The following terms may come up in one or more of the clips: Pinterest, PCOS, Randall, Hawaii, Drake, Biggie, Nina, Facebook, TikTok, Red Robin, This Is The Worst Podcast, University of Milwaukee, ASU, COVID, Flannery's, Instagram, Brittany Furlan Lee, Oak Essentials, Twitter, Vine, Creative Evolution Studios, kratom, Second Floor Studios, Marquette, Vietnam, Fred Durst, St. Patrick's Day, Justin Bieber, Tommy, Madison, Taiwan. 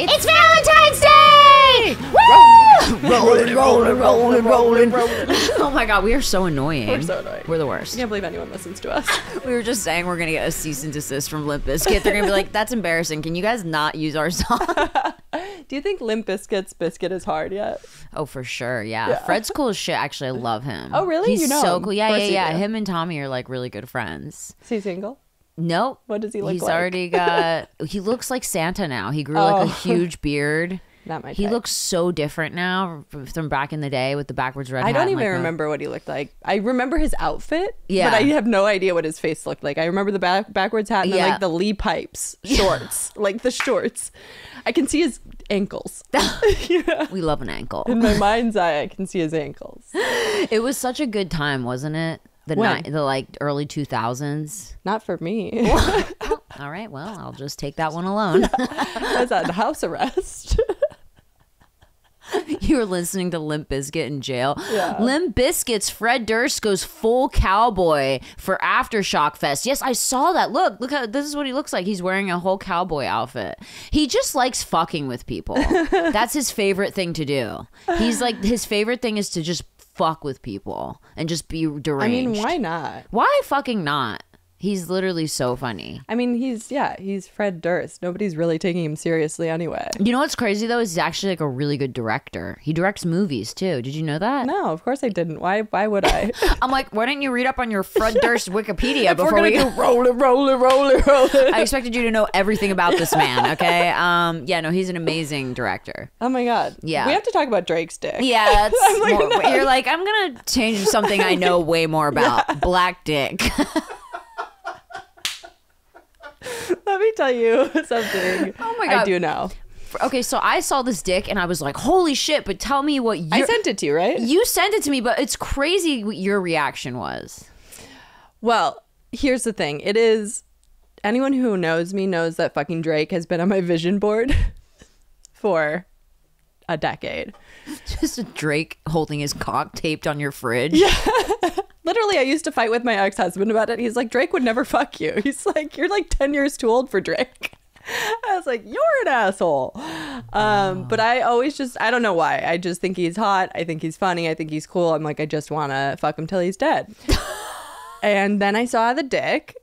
It's Valentine's Day! Woo! Rolling, rolling, rolling, rolling, rolling. Oh my god, we are so annoying. We're so annoying. We're the worst. I can't believe anyone listens to us. We were just saying we're going to get a cease and desist from Limp Bizkit. They're going to be like, that's embarrassing. Can you guys not use our song? Do you think Limp Bizkit's Biscuit is hard yet? Oh, for sure. Yeah. Fred's cool as shit. Actually, I love him. Oh, really? He's so cool. Yeah. Him and Tommy are like really good friends. Is he single? Nope. What does he look like? He's already got... He looks like Santa now. He grew like a huge beard. Not my type. He looks so different now from back in the day with the backwards red hat. I don't even remember what he looked like. I remember his outfit, but I have no idea what his face looked like. I remember the backwards hat and then like the Lee Pipes shorts, like the shorts. I can see his ankles. We love an ankle. In my mind's eye, I can see his ankles. It was such a good time, wasn't it? The like early 2000s. Not for me. Oh, all right, well, I'll just take that one alone. I was on house arrest. You were listening to Limp Bizkit in jail. Yeah. Limp Bizkit's Fred Durst goes full cowboy for Aftershock Fest. Yes, I saw that. Look how this is what he looks like. He's wearing a whole cowboy outfit. He just likes fucking with people. That's his favorite thing to do. He's like, his favorite thing is to just fuck with people and just be deranged. I mean, why not? Why fucking not? He's literally so funny. I mean, he's Fred Durst. Nobody's really taking him seriously anyway. You know what's crazy, though, is he's actually like a really good director. He directs movies, too. Did you know that? No, of course I didn't. Why would I? I'm like, why didn't you read up on your Fred Durst Wikipedia before we go rolling, rolling, rolling, rolling? I expected you to know everything about this man, okay? Yeah, no, he's an amazing director. Oh, my God. Yeah. We have to talk about Drake's dick. Yeah, that's like, more, no. You're like, I'm going to change something I know way more about. Yeah. Black dick. Let me tell you something. Oh my god, I do know. Okay, so I saw this dick and I was like, holy shit, but tell me what you... I sent it to you, right? You sent it to me, but it's crazy what your reaction was. Well, here's the thing. It is... Anyone who knows me knows that fucking Drake has been on my vision board for a decade. Just a Drake holding his cock taped on your fridge. Yeah. Literally, I used to fight with my ex-husband about it. He's like, Drake would never fuck you. He's like, you're like 10 years too old for Drake. I was like, you're an asshole. But I always just, I don't know why. I just think he's hot. I think he's funny. I think he's cool. I'm like, I just want to fuck him till he's dead. And then I saw the dick.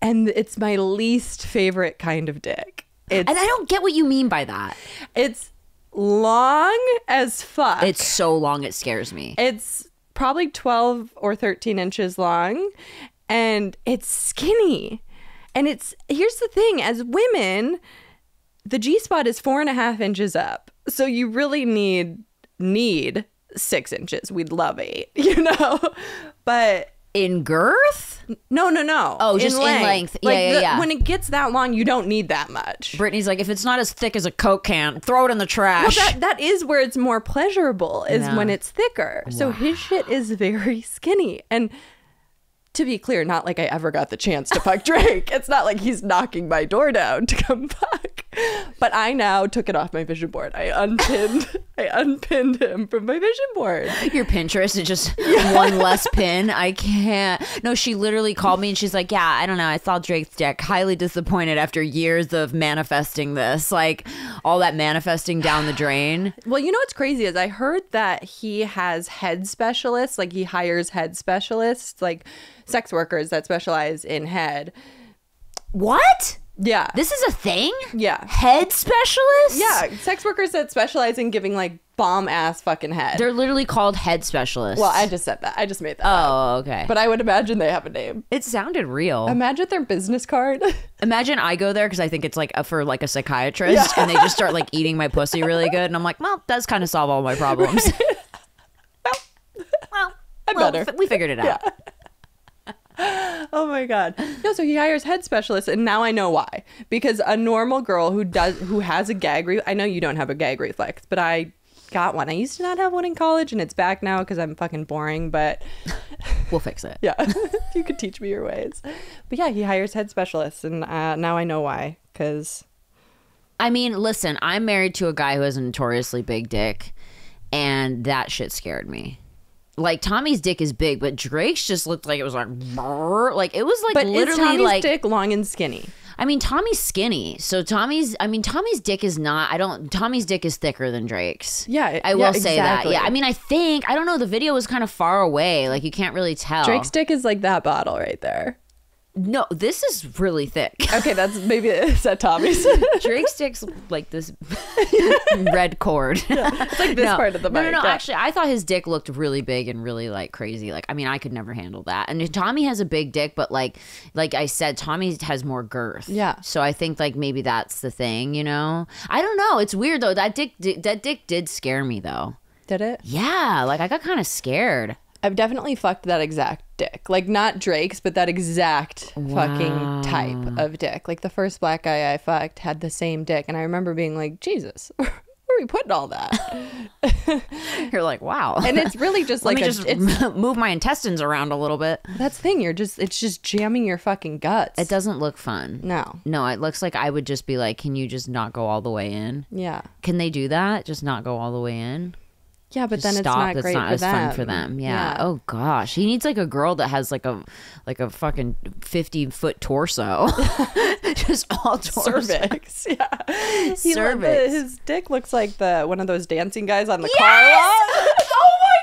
And it's my least favorite kind of dick. And I don't get what you mean by that. It's long as fuck. It's so long, it scares me. It's... probably 12 or 13 inches long, and it's skinny. And it's, here's the thing, as women, the G-spot is 4.5 inches up. So you really need 6 inches. We'd love 8, you know? But... in girth? No. Oh, just in length. Like yeah. When it gets that long, you don't need that much. Brittany's like, if it's not as thick as a Coke can, throw it in the trash. Well, that is where it's more pleasurable, is when it's thicker. Wow. So his shit is very skinny. And to be clear, not like I ever got the chance to fuck Drake. It's not like he's knocking my door down to come fuck. But I now took it off my vision board. I unpinned him from my vision board. Your Pinterest is just one less pin. I can't. No, she literally called me and she's like, yeah, I don't know. I saw Drake's dick. Highly disappointed after years of manifesting this. Like all that manifesting down the drain. Well, you know what's crazy is I heard that he has head specialists. Like he hires head specialists. Like... sex workers that specialize in head. What? Yeah. This is a thing? Yeah. Head specialists? Yeah. Sex workers that specialize in giving like bomb ass fucking head. They're literally called head specialists. Well, I just said that. I just made that up. Oh, okay. But I would imagine they have a name. It sounded real. Imagine their business card. Imagine I go there because I think it's like for like a psychiatrist and they just start like eating my pussy really good. And I'm like, well, that's kind of solve all my problems. Right. well, better. We figured it out. Yeah. Oh my god. No, so he hires head specialists, and now I know why. Because a normal girl who has a gag reflex, I know you don't have a gag reflex, but I got one. I used to not have one in college, and it's back now because I'm fucking boring, but we'll fix it. Yeah. You could teach me your ways. But yeah, he hires head specialists, and now I know why. Because I mean, listen, I'm married to a guy who has a notoriously big dick, and that shit scared me. Like Tommy's dick is big, but Drake's just looked like it was like it was like, but literally Tommy's dick long and skinny. I mean, Tommy's skinny, so Tommy's dick is not. Tommy's dick is thicker than Drake's. Yeah, I will say exactly. that. Yeah, I mean, I don't know. The video was kind of far away, like you can't really tell. Drake's dick is like that bottle right there. No, this is really thick. Okay, that's maybe it's at Tommy's. Drake's dick's like this red cord. Yeah, it's like this part of the mic. No. Yeah. Actually, I thought his dick looked really big and really like crazy. Like, I mean, I could never handle that. And Tommy has a big dick, but like I said, Tommy has more girth. Yeah. So I think like maybe that's the thing, you know? I don't know. It's weird though. That dick did scare me though. Did it? Yeah. Like I got kind of scared. I've definitely fucked that exact dick. Like, not Drake's, but that exact fucking type of dick. Like, the first black guy I fucked had the same dick. And I remember being like, Jesus, where are we putting all that? You're like, wow. And it's really just like... Let me just move my intestines around a little bit. That's the thing. It's just jamming your fucking guts. It doesn't look fun. No. No, it looks like I would just be like, can you just not go all the way in? Yeah. Can they do that? Just not go all the way in? Yeah, but then it's not as fun for them. Yeah. Oh gosh, he needs like a girl that has like a fucking 50-foot torso, just all torso. Cervix. Yeah, cervix. His dick looks like the one of those dancing guys on the car lot. Oh my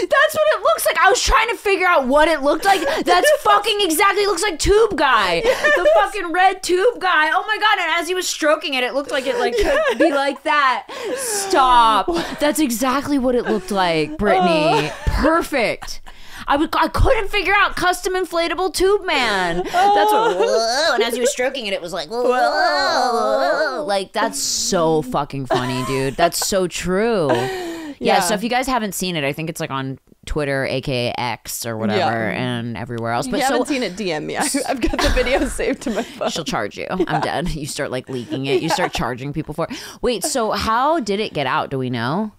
god, that's what it looks like. I was trying to figure out what it looked like. That's fucking exactly. It looks like Tube Guy, the fucking red Tube Guy. Oh my god, and as he was stroking it, it looked like it could be like that. Stop. That's exactly what it looked like, Brittany. Perfect. I couldn't figure out custom inflatable tube man. That's what. Whoa, and as he was stroking it, it was like, whoa. Like, that's so fucking funny, dude. That's so true. Yeah. So if you guys haven't seen it, I think it's like on Twitter, aka X or whatever, and everywhere else. But if you haven't seen it, DM me. I've got the video saved to my phone. She'll charge you. Yeah. I'm dead. You start like leaking it. You start charging people for it. Wait. So how did it get out? Do we know?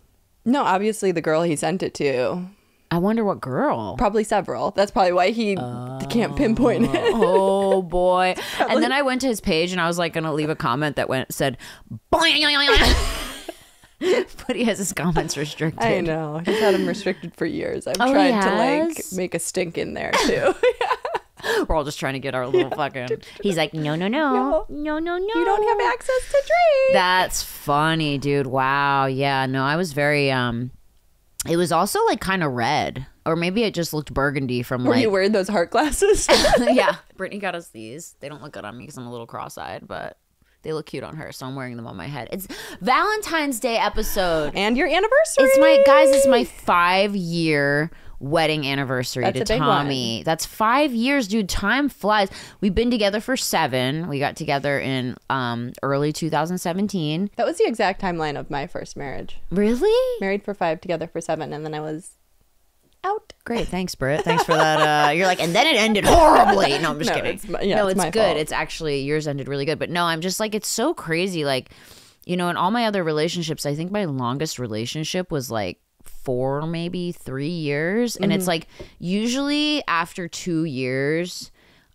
No, obviously the girl he sent it to. I wonder what girl. Probably several. That's probably why he can't pinpoint it. Oh boy. And then I went to his page and I was like going to leave a comment that said, but he has his comments restricted. I know. He's had them restricted for years. I've tried to like make a stink in there too. We're all just trying to get our little fucking... He's like, no. You don't have access to Drake. That's funny, dude. Wow. Yeah, no, I was very... It was also like kind of red. Or maybe it just looked burgundy from like... Were you wearing those heart glasses? Yeah. Brittany got us these. They don't look good on me because I'm a little cross-eyed, but... They look cute on her, so I'm wearing them on my head. It's Valentine's Day episode. And your anniversary. It's my 5-year wedding anniversary to Tommy. That's 5 years, dude. Time flies. We've been together for 7. We got together in early 2017. That was the exact timeline of my first marriage. Really? Married for 5, together for 7, and then I was... out. Great, thanks Britt, thanks for that. You're like, and then it ended horribly. No, I'm just kidding. It's good fault. It's actually, yours ended really good. But no, I'm just like, it's so crazy, like, you know, in all my other relationships, I think my longest relationship was like 4, maybe 3 years. And it's like usually after 2 years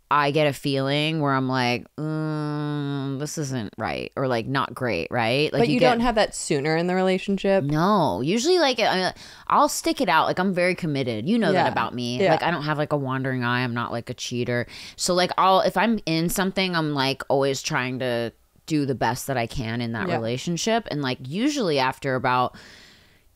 I get a feeling where I'm like, this isn't right, or like not great, right? Like, but you don't have that sooner in the relationship? No. Usually like, I mean, I'll stick it out. Like, I'm very committed. You know that about me. Yeah. Like, I don't have like a wandering eye. I'm not like a cheater. So like, if I'm in something, I'm like always trying to do the best that I can in that relationship. And like usually after about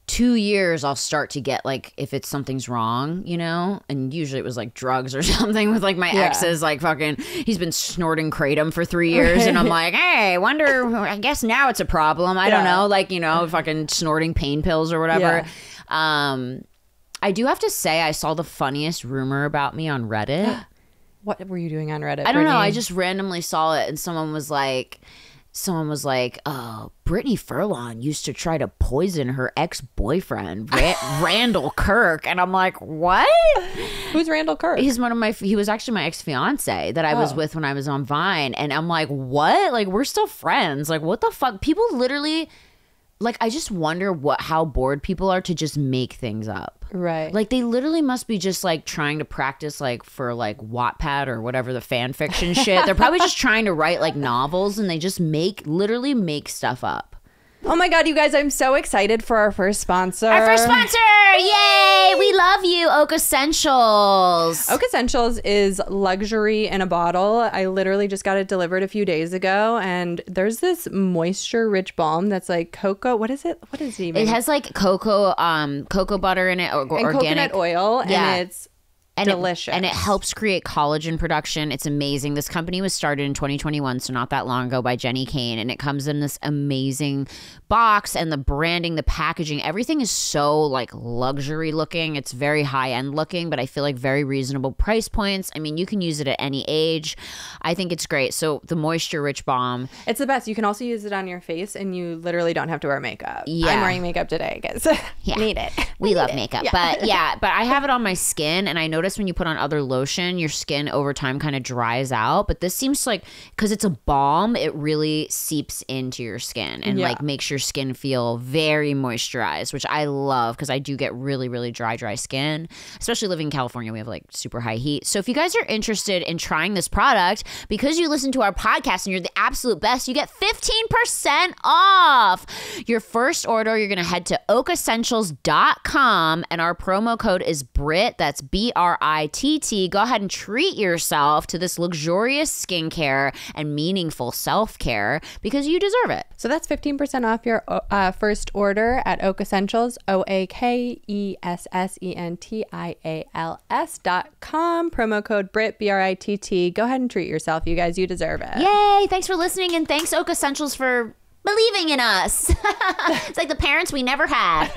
2 years, I'll start to get like, if it's something's wrong, you know. And usually it was like drugs or something with like my exes, like fucking, he's been snorting kratom for 3 years and I'm like, hey, I guess now it's a problem. I don't know, like, you know, fucking snorting pain pills or whatever. I do have to say, I saw the funniest rumor about me on Reddit. What were you doing on Reddit? I don't know, I just randomly saw it, and someone was like, oh, Brittany Furlong used to try to poison her ex-boyfriend, Randall Kirk. And I'm like, what? Who's Randall Kirk? He was actually my ex-fiance that I was with when I was on Vine. And I'm like, what? Like, we're still friends. Like, what the fuck? People literally, like, I just wonder how bored people are to just make things up. Right. Like, they literally must be just like trying to practice like for like Wattpad or whatever, the fan fiction shit. They're probably just trying to write like novels, and they just literally make stuff up. Oh my God, you guys, I'm so excited for our first sponsor. Our first sponsor! Yay! We love you, Oak Essentials. Oak Essentials is luxury in a bottle. I literally just got it delivered a few days ago, and there's this moisture-rich balm that's like cocoa. What is it? What is it even? It has like cocoa butter in it, or organic. Coconut oil, yeah. And it's... And delicious. It helps create collagen production. It's amazing. This company was started in 2021, so not that long ago, by Jenny Kane. And it comes in this amazing box, and the branding, the packaging, everything is so like luxury looking. It's very high end looking, but I feel like very reasonable price points. I mean, you can use it at any age. I think it's great. So the moisture rich balm. It's the best. You can also use it on your face, and you literally don't have to wear makeup. Yeah. I'm wearing makeup today because yeah. Need it. We love makeup. Yeah. But yeah, but I have it on my skin, and I notice when you put on other lotion, your skin over time kind of dries out, but this seems like, because it's a balm, it really seeps into your skin and yeah. Like makes your skin feel very moisturized, which I love, because I do get really dry skin, especially living in California. We have like super high heat. So if you guys are interested in trying this product, because you listen to our podcast and you're the absolute best, you get 15% off your first order. You're going to head to oakessentials.com, and our promo code is BRIT. That's BRITT. Go ahead and treat yourself to this luxurious skincare and meaningful self-care, because you deserve it. So that's 15% off your first order at Oak Essentials, oakessentials.com. Promo code BRITT, BRITT. Go ahead and treat yourself, you guys. You deserve it. Yay. Thanks for listening, and thanks Oak Essentials for believing in us. It's like the parents we never had.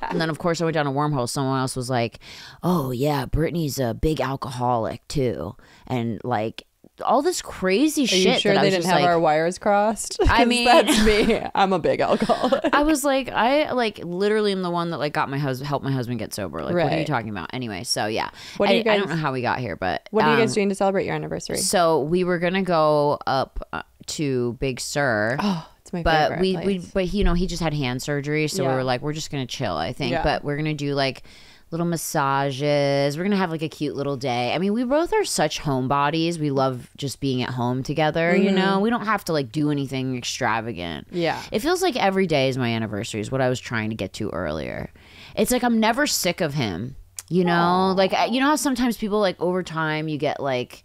And then, of course, I went down a wormhole. Someone else was like, oh, yeah, Britney's a big alcoholic, too. And, like, all this crazy shit. Are you sure they didn't have our wires crossed? I mean, that's me. I'm a big alcoholic. I was like, I like literally am the one that like got my husband, helped my husband get sober. Like, right. What are you talking about? Anyway, so yeah. What do you guys, I don't know how we got here, but what are you guys doing to celebrate your anniversary? So we were gonna go up to Big Sur. Oh. But we you know, he just had hand surgery, so yeah. We were like, we're just gonna chill, I think. Yeah. But we're gonna do like little massages. We're gonna have like a cute little day. I mean, we both are such homebodies. We love just being at home together. Mm-hmm. You know, we don't have to like do anything extravagant. Yeah, it feels like every day is my anniversary. Is what I was trying to get to earlier. It's like I'm never sick of him. You know, aww. Like you know how sometimes people like over time you get like.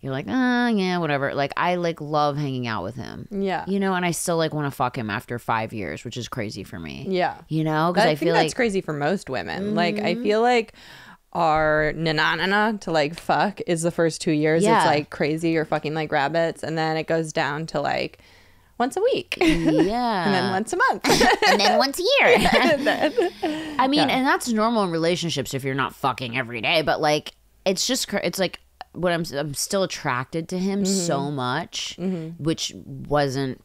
You're like, yeah, whatever. Like, I, like, love hanging out with him. Yeah. You know, and I still, like, want to fuck him after 5 years, which is crazy for me. Yeah. You know? Because I feel like... that's crazy for most women. Mm-hmm. Like, I feel like our na-na-na-na to, like, fuck is the first 2 years. Yeah. It's, like, crazy. You're fucking, like, rabbits. And then it goes down to, like... once a week. Yeah. And then once a month. And then once a year. I mean, yeah. And that's normal in relationships if you're not fucking every day. But, like, it's just... it's, like... But I'm still attracted to him mm-hmm. so much, mm-hmm. which wasn't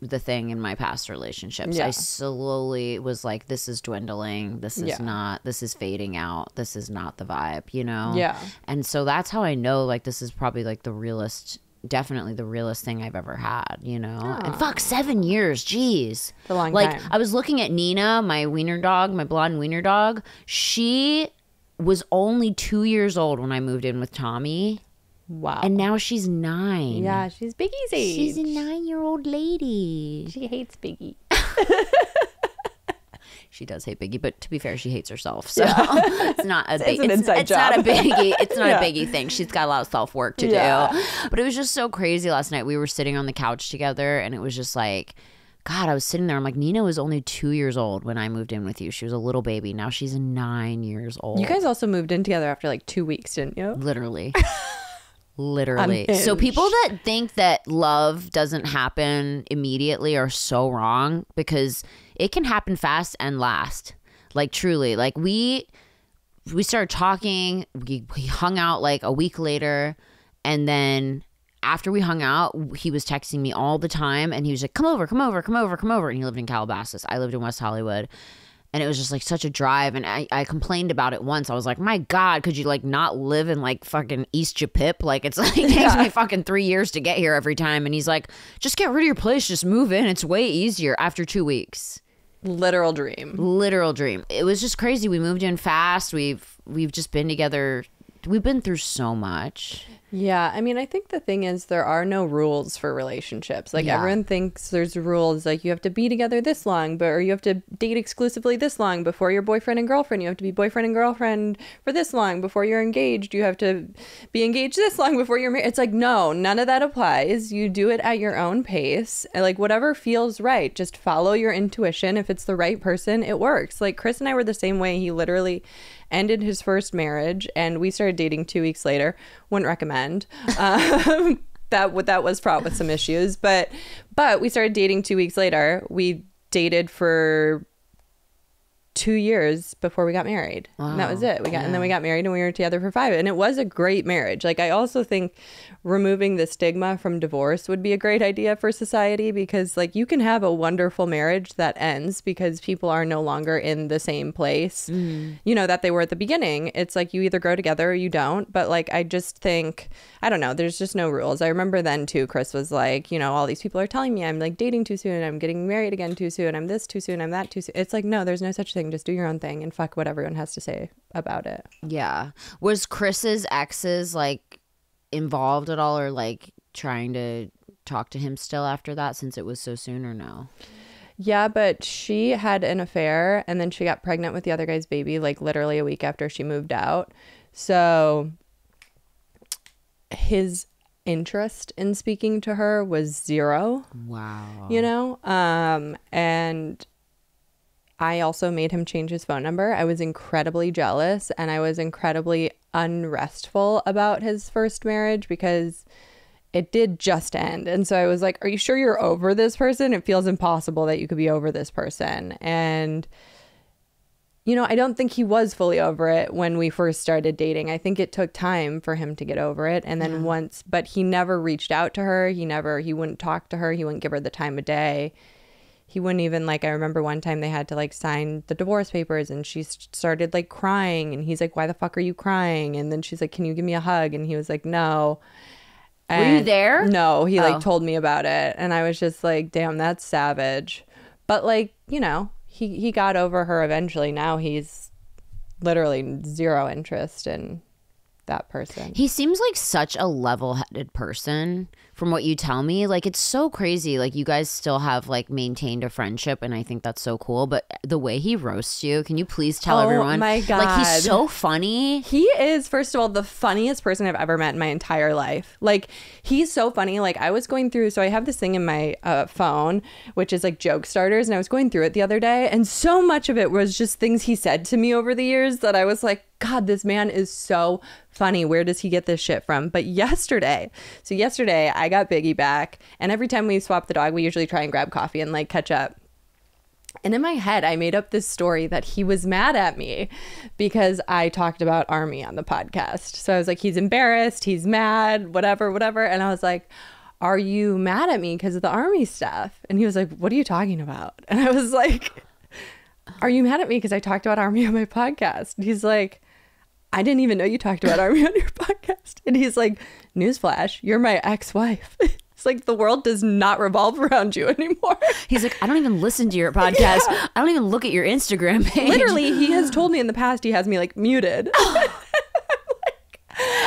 the thing in my past relationships. Yeah. I slowly was like, this is dwindling. This is yeah. not, this is fading out. This is not the vibe, you know? Yeah. And so that's how I know, like, this is probably like the realest, definitely the realest thing I've ever had, you know? Aww. And fuck, 7 years, geez. It's a long time. Like, I was looking at Nina, my wiener dog, my blonde wiener dog. She... was only 2 years old when I moved in with Tommy. Wow. And now she's 9. Yeah, she's Biggie's age. She's a 9-year-old lady. She hates Biggie. She does hate Biggie, but to be fair, she hates herself. So yeah. It's not a big, it's not a biggie. It's not yeah. a biggie thing. She's got a lot of self-work to yeah. do. But it was just so crazy last night. We were sitting on the couch together, and it was just like, God, I was sitting there. I'm like, Nina was only 2 years old when I moved in with you. She was a little baby. Now she's 9 years old. You guys also moved in together after like 2 weeks, didn't you? Literally. Literally. Unhinged. So people that think that love doesn't happen immediately are so wrong, because it can happen fast and last. Like truly. Like we started talking. We hung out like a week later, and then... after we hung out, he was texting me all the time, and he was like, come over, come over, come over, come over. And he lived in Calabasas. I lived in West Hollywood. And it was just like such a drive. And I complained about it once. I was like, my God, could you like not live in like fucking East Japip? Like it's like it takes me fucking 3 years to get here every time. And he's like, just get rid of your place. Just move in. It's way easier. After 2 weeks. Literal dream. Literal dream. It was just crazy. We moved in fast. We've just been together. We've been through so much. Yeah, I mean, I think the thing is there are no rules for relationships. Like, everyone thinks there's rules, like you have to be together this long, or you have to date exclusively this long before you're boyfriend and girlfriend. You have to be boyfriend and girlfriend for this long before you're engaged. You have to be engaged this long before you're married. It's like, no, none of that applies. You do it at your own pace. And, like, whatever feels right, just follow your intuition. If it's the right person, it works. Like, Chris and I were the same way. He literally ended his first marriage and we started dating 2 weeks later. Wouldn't recommend. That was fraught with some issues, but we started dating 2 weeks later. We dated for 2 years before we got married. Wow. And that was it. And then we got married and we were together for 5, and it was a great marriage. Like, I also think removing the stigma from divorce would be a great idea for society, because, like, you can have a wonderful marriage that ends because people are no longer in the same place, you know, that they were at the beginning. It's like you either grow together or you don't. But, like, I just think, I don't know, there's just no rules. I remember then too, Chris was like, you know, all these people are telling me I'm, like, dating too soon, I'm getting married again too soon, I'm this too soon, I'm that too soon. It's like, no, there's no such thing. Just do your own thing and fuck what everyone has to say about it. Yeah. Was Chris's exes, like, involved at all, or, like, trying to talk to him still after that, since it was so soon, or no? Yeah, but she had an affair and then she got pregnant with the other guy's baby, like, literally a week after she moved out. So his interest in speaking to her was zero. Wow. You know? And I also made him change his phone number. I was incredibly jealous, and I was incredibly unrestful about his first marriage because it did just end. And so I was like, are you sure you're over this person? It feels impossible that you could be over this person. And, you know, I don't think he was fully over it when we first started dating. I think it took time for him to get over it. And then once, but he never reached out to her. He wouldn't talk to her. He wouldn't give her the time of day. He wouldn't even, like, I remember one time they had to, like, sign the divorce papers, and she started, like, crying, and he's like, why the fuck are you crying? And then she's like, can you give me a hug? And he was like, no. And were you there? No, he like told me about it, and I was just like, damn, that's savage. But, like, you know, he got over her eventually. Now he's literally zero interest in that person. He seems like such a level-headed person from what you tell me. Like, it's so crazy, like, you guys still have, like, maintained a friendship, and I think that's so cool. But the way he roasts you, can you please tell everyone? My god, like, he's so funny. He is, first of all, the funniest person I've ever met in my entire life. Like, he's so funny. Like, I was going through, so I have this thing in my phone which is like joke starters, and I was going through it the other day, and so much of it was just things he said to me over the years that I was like, god, this man is so funny. Where does he get this shit from? But yesterday I got Biggie back, and every time we swap the dog, we usually try and grab coffee and, like, catch up. And in my head, I made up this story that he was mad at me because I talked about Army on the podcast. So I was like, he's embarrassed, he's mad, whatever. And I was like, are you mad at me because of the Army stuff? And he was like, what are you talking about? And I was like, are you mad at me because I talked about Army on my podcast? And he's like, I didn't even know you talked about Army on your podcast. And he's like, newsflash, you're my ex-wife. It's like, the world does not revolve around you anymore. He's like, I don't even listen to your podcast. Yeah. I don't even look at your Instagram page. Literally, he has told me in the past he has me, like, muted.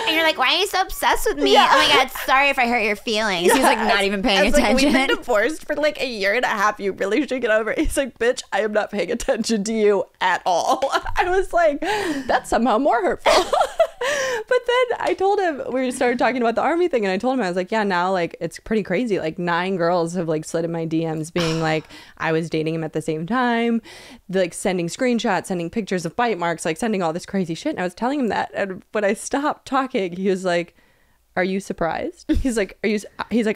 And you're like, why are you so obsessed with me? Yeah. Oh my god, sorry if I hurt your feelings. Yeah. He's like, not even paying attention. Like, we've been divorced for like 1.5 years. You really should get over it. He's like, bitch, I am not paying attention to you at all. I was like, that's somehow more hurtful. But then I told him, we started talking about the Army thing, and I told him, I was like, yeah, now, like, it's pretty crazy. Like, 9 girls have, like, slid in my DMs being like, I was dating him at the same time. They're, like, sending screenshots, sending pictures of bite marks, like, sending all this crazy shit. And I was telling him that, and when I stopped talking, he was like, are you surprised? He's like,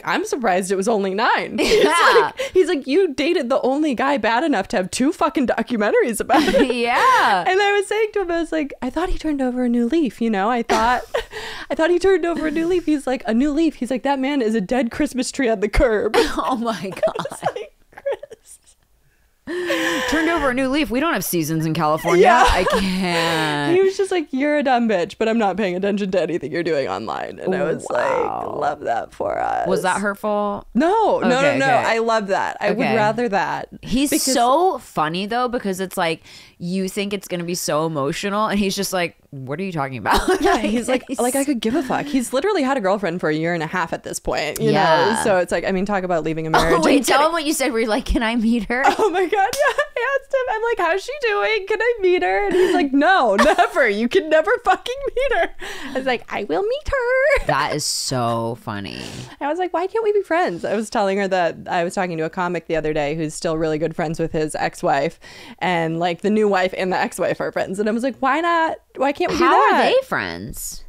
I'm surprised it was only 9. He's like, you dated the only guy bad enough to have 2 fucking documentaries about it. Yeah. And I was saying to him, I was like, I thought he turned over a new leaf, you know? I thought he turned over a new leaf. He's like, a new leaf? He's like, that man is a dead Christmas tree on the curb. Oh my god. Turned over a new leaf. We don't have seasons in California. Yeah. I can't. He was just like, you're a dumb bitch, but I'm not paying attention to anything you're doing online. And I was like, love that for us. Was that hurtful? No, okay, no. Okay. I love that. I would rather that. He's so funny though, because it's like, you think it's going to be so emotional, and he's just like, what are you talking about? Yeah, he's like I could give a fuck. He's literally had a girlfriend for a year and a half at this point, you know? So it's like, I mean, talk about leaving a marriage. Oh, wait, tell him what you said. Were you like, can I meet her? Oh my God, yeah. I asked him, I'm like, how's she doing? Can I meet her? And he's like, no, never. You can never fucking meet her. I was like, I will meet her. That is so funny. I was like, why can't we be friends? I was telling her that I was talking to a comic the other day who's still really good friends with his ex-wife, and like the new wife and the ex-wife are friends. And I was like, why not? Why can't we do that? How are they friends?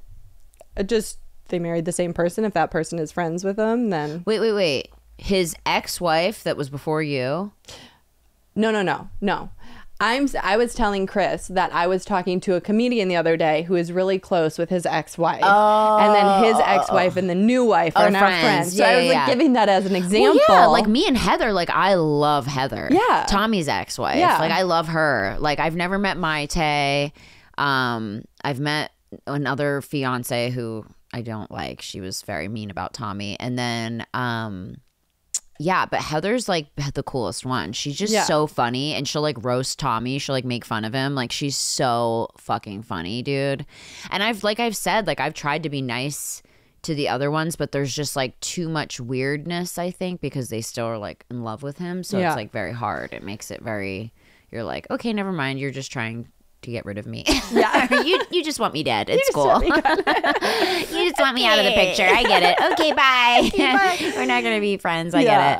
Just they married the same person. If that person is friends with them, then wait. His ex-wife that was before you? No. I was telling Chris that I was talking to a comedian the other day who is really close with his ex-wife. Oh. And then his ex-wife and the new wife are now friends. So yeah, I was like giving that as an example. Well, yeah, like me and Heather, like I love Heather. Yeah. Tommy's ex-wife. Yeah. Like I love her. Like I've never met Maite. I've met another fiance who I don't like. She was very mean about Tommy. And then yeah, but Heather's like the coolest one. She's just so funny, and she'll like roast Tommy. She'll like make fun of him. Like she's so fucking funny, dude. And I've tried to be nice to the other ones, but there's just like too much weirdness, I think, because they still are like in love with him. So it's like very hard. It makes it very, you're like, okay, never mind. You're just trying to get rid of me. Yeah. you just want me dead. It's cool. You just want me out of the picture. I get it. Okay, bye. We're not gonna be friends. I get it.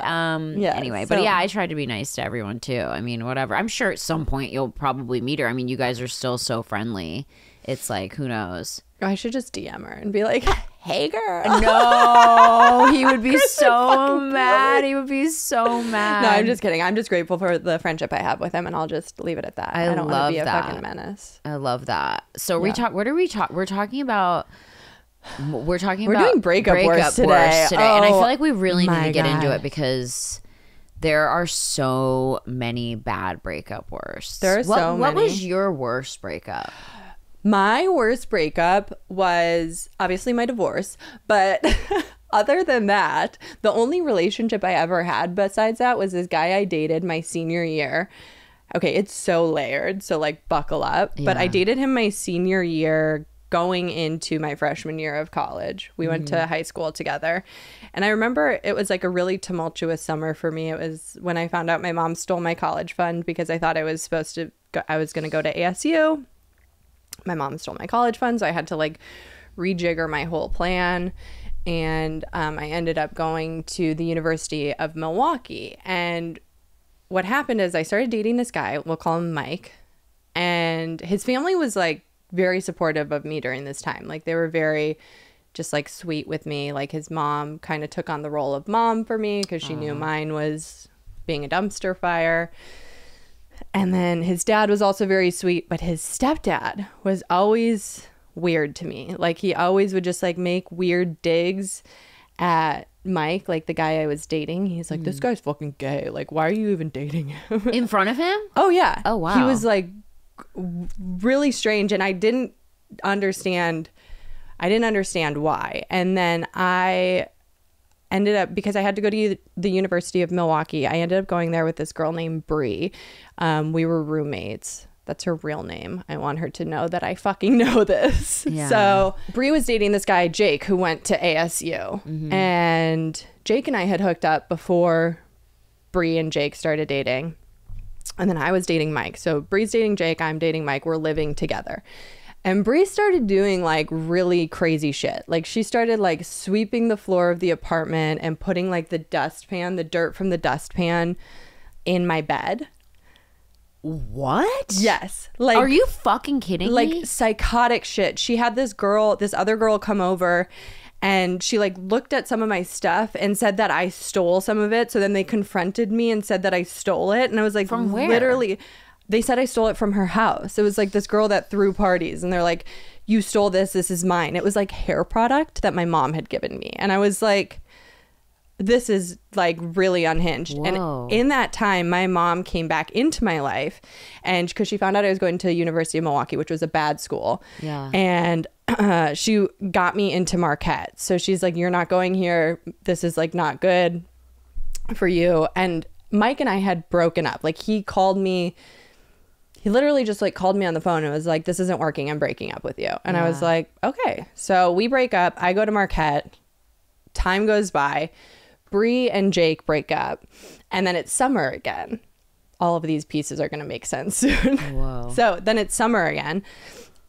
Anyway, so. But yeah, I tried to be nice to everyone too. I mean, whatever. I'm sure at some point you'll probably meet her. I mean, you guys are still so friendly. It's like, who knows? I should just DM her and be like, hey girl. No, he would be so mad. He would be so mad. No, I'm just kidding. I'm just grateful for the friendship I have with him, and I'll just leave it at that. I don't want to be a fucking menace. I love that. So we're doing breakup worse today. And I feel like we really need to get into it, because there are so many bad breakup worse. There are so many. What was your worst breakup? My worst breakup was obviously my divorce, but other than that, the only relationship I ever had besides that was this guy I dated my senior year. Okay, it's so layered, so like buckle up. Yeah. But I dated him my senior year going into my freshman year of college. We went to high school together. And I remember it was like a really tumultuous summer for me. It was when I found out my mom stole my college fund, because I thought I was going to go to ASU. My mom stole my college fund, so I had to like rejigger my whole plan, and I ended up going to the University of Milwaukee. And what happened is I started dating this guy, we'll call him Mike, and his family was like very supportive of me during this time. Like they were very just like sweet with me. Like his mom kind of took on the role of mom for me, because she knew mine was being a dumpster fire. And then his dad was also very sweet, but his stepdad was always weird to me. Like he always would just like make weird digs at Mike, like the guy I was dating. He's like, this guy's fucking gay. Like, why are you even dating him? In front of him? Oh, yeah. Oh, wow. He was like really strange, and I didn't understand why. And then I ended up, because I had to go to the University of Milwaukee, I ended up going there with this girl named Bree. We were roommates. That's her real name. I want her to know that I fucking know this. Yeah. So Bree was dating this guy, Jake, who went to ASU. And Jake and I had hooked up before Bree and Jake started dating. And then I was dating Mike. So Bree's dating Jake, I'm dating Mike. We're living together. And Bree started doing like really crazy shit. Like she started like sweeping the floor of the apartment and putting like the dirt from the dustpan in my bed. What? Yes. Like, are you fucking kidding me? Like psychotic shit. She had this other girl come over, and she like looked at some of my stuff and said that I stole some of it. So then they confronted me and said that I stole it. And I was like, from where? Literally. They said I stole it from her house. It was like this girl that threw parties, and they're like, you stole this, this is mine. It was like hair product that my mom had given me. And I was like, this is like really unhinged. Whoa. And in that time, my mom came back into my life, and because she found out I was going to University of Milwaukee, which was a bad school. Yeah. And she got me into Marquette. So she's like, you're not going here. This is like not good for you. And Mike and I had broken up. Like he called me He literally just like called me on the phone and was like, this isn't working. I'm breaking up with you. And I was like, okay. So we break up. I go to Marquette. Time goes by. Bree and Jake break up. And then it's summer again. All of these pieces are going to make sense soon. Whoa. So then it's summer again.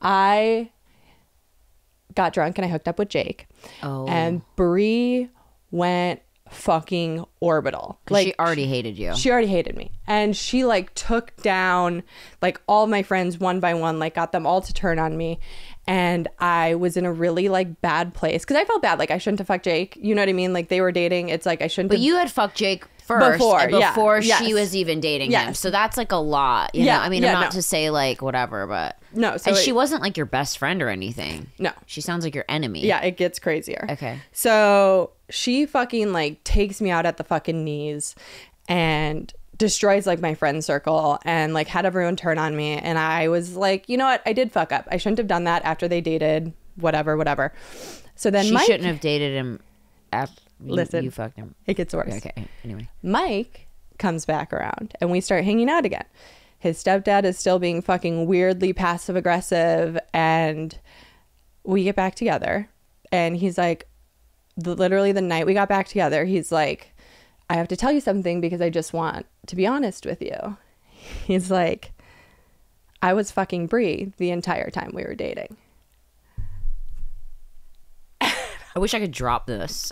I got drunk and I hooked up with Jake. Oh. And Bree went fucking orbital. Like, she already hated you. She already hated me. And she like took down like all my friends one by one, like got them all to turn on me. And I was in a really like bad place because I felt bad. Like I shouldn't have fucked Jake. You know what I mean? Like they were dating. It's like I shouldn't have. But you had fucked Jake first before she was even dating him. So that's like a lot. You know? I mean, I'm not to say like whatever, but no. So she wasn't like your best friend or anything. No. She sounds like your enemy. Yeah, it gets crazier. Okay. So she fucking like takes me out at the fucking knees and destroys like my friend circle and like had everyone turn on me. And I was like, you know what? I did fuck up. I shouldn't have done that after they dated, whatever, whatever. So then Mike shouldn't have dated him after. Listen, you fucked him. It gets worse. Okay. Anyway, Mike comes back around and we start hanging out again. His stepdad is still being fucking weirdly passive aggressive, and we get back together. And he's like, literally the night we got back together, he's like, I have to tell you something because I just want to be honest with you. He's like, I was fucking Bree the entire time we were dating. I wish I could drop this.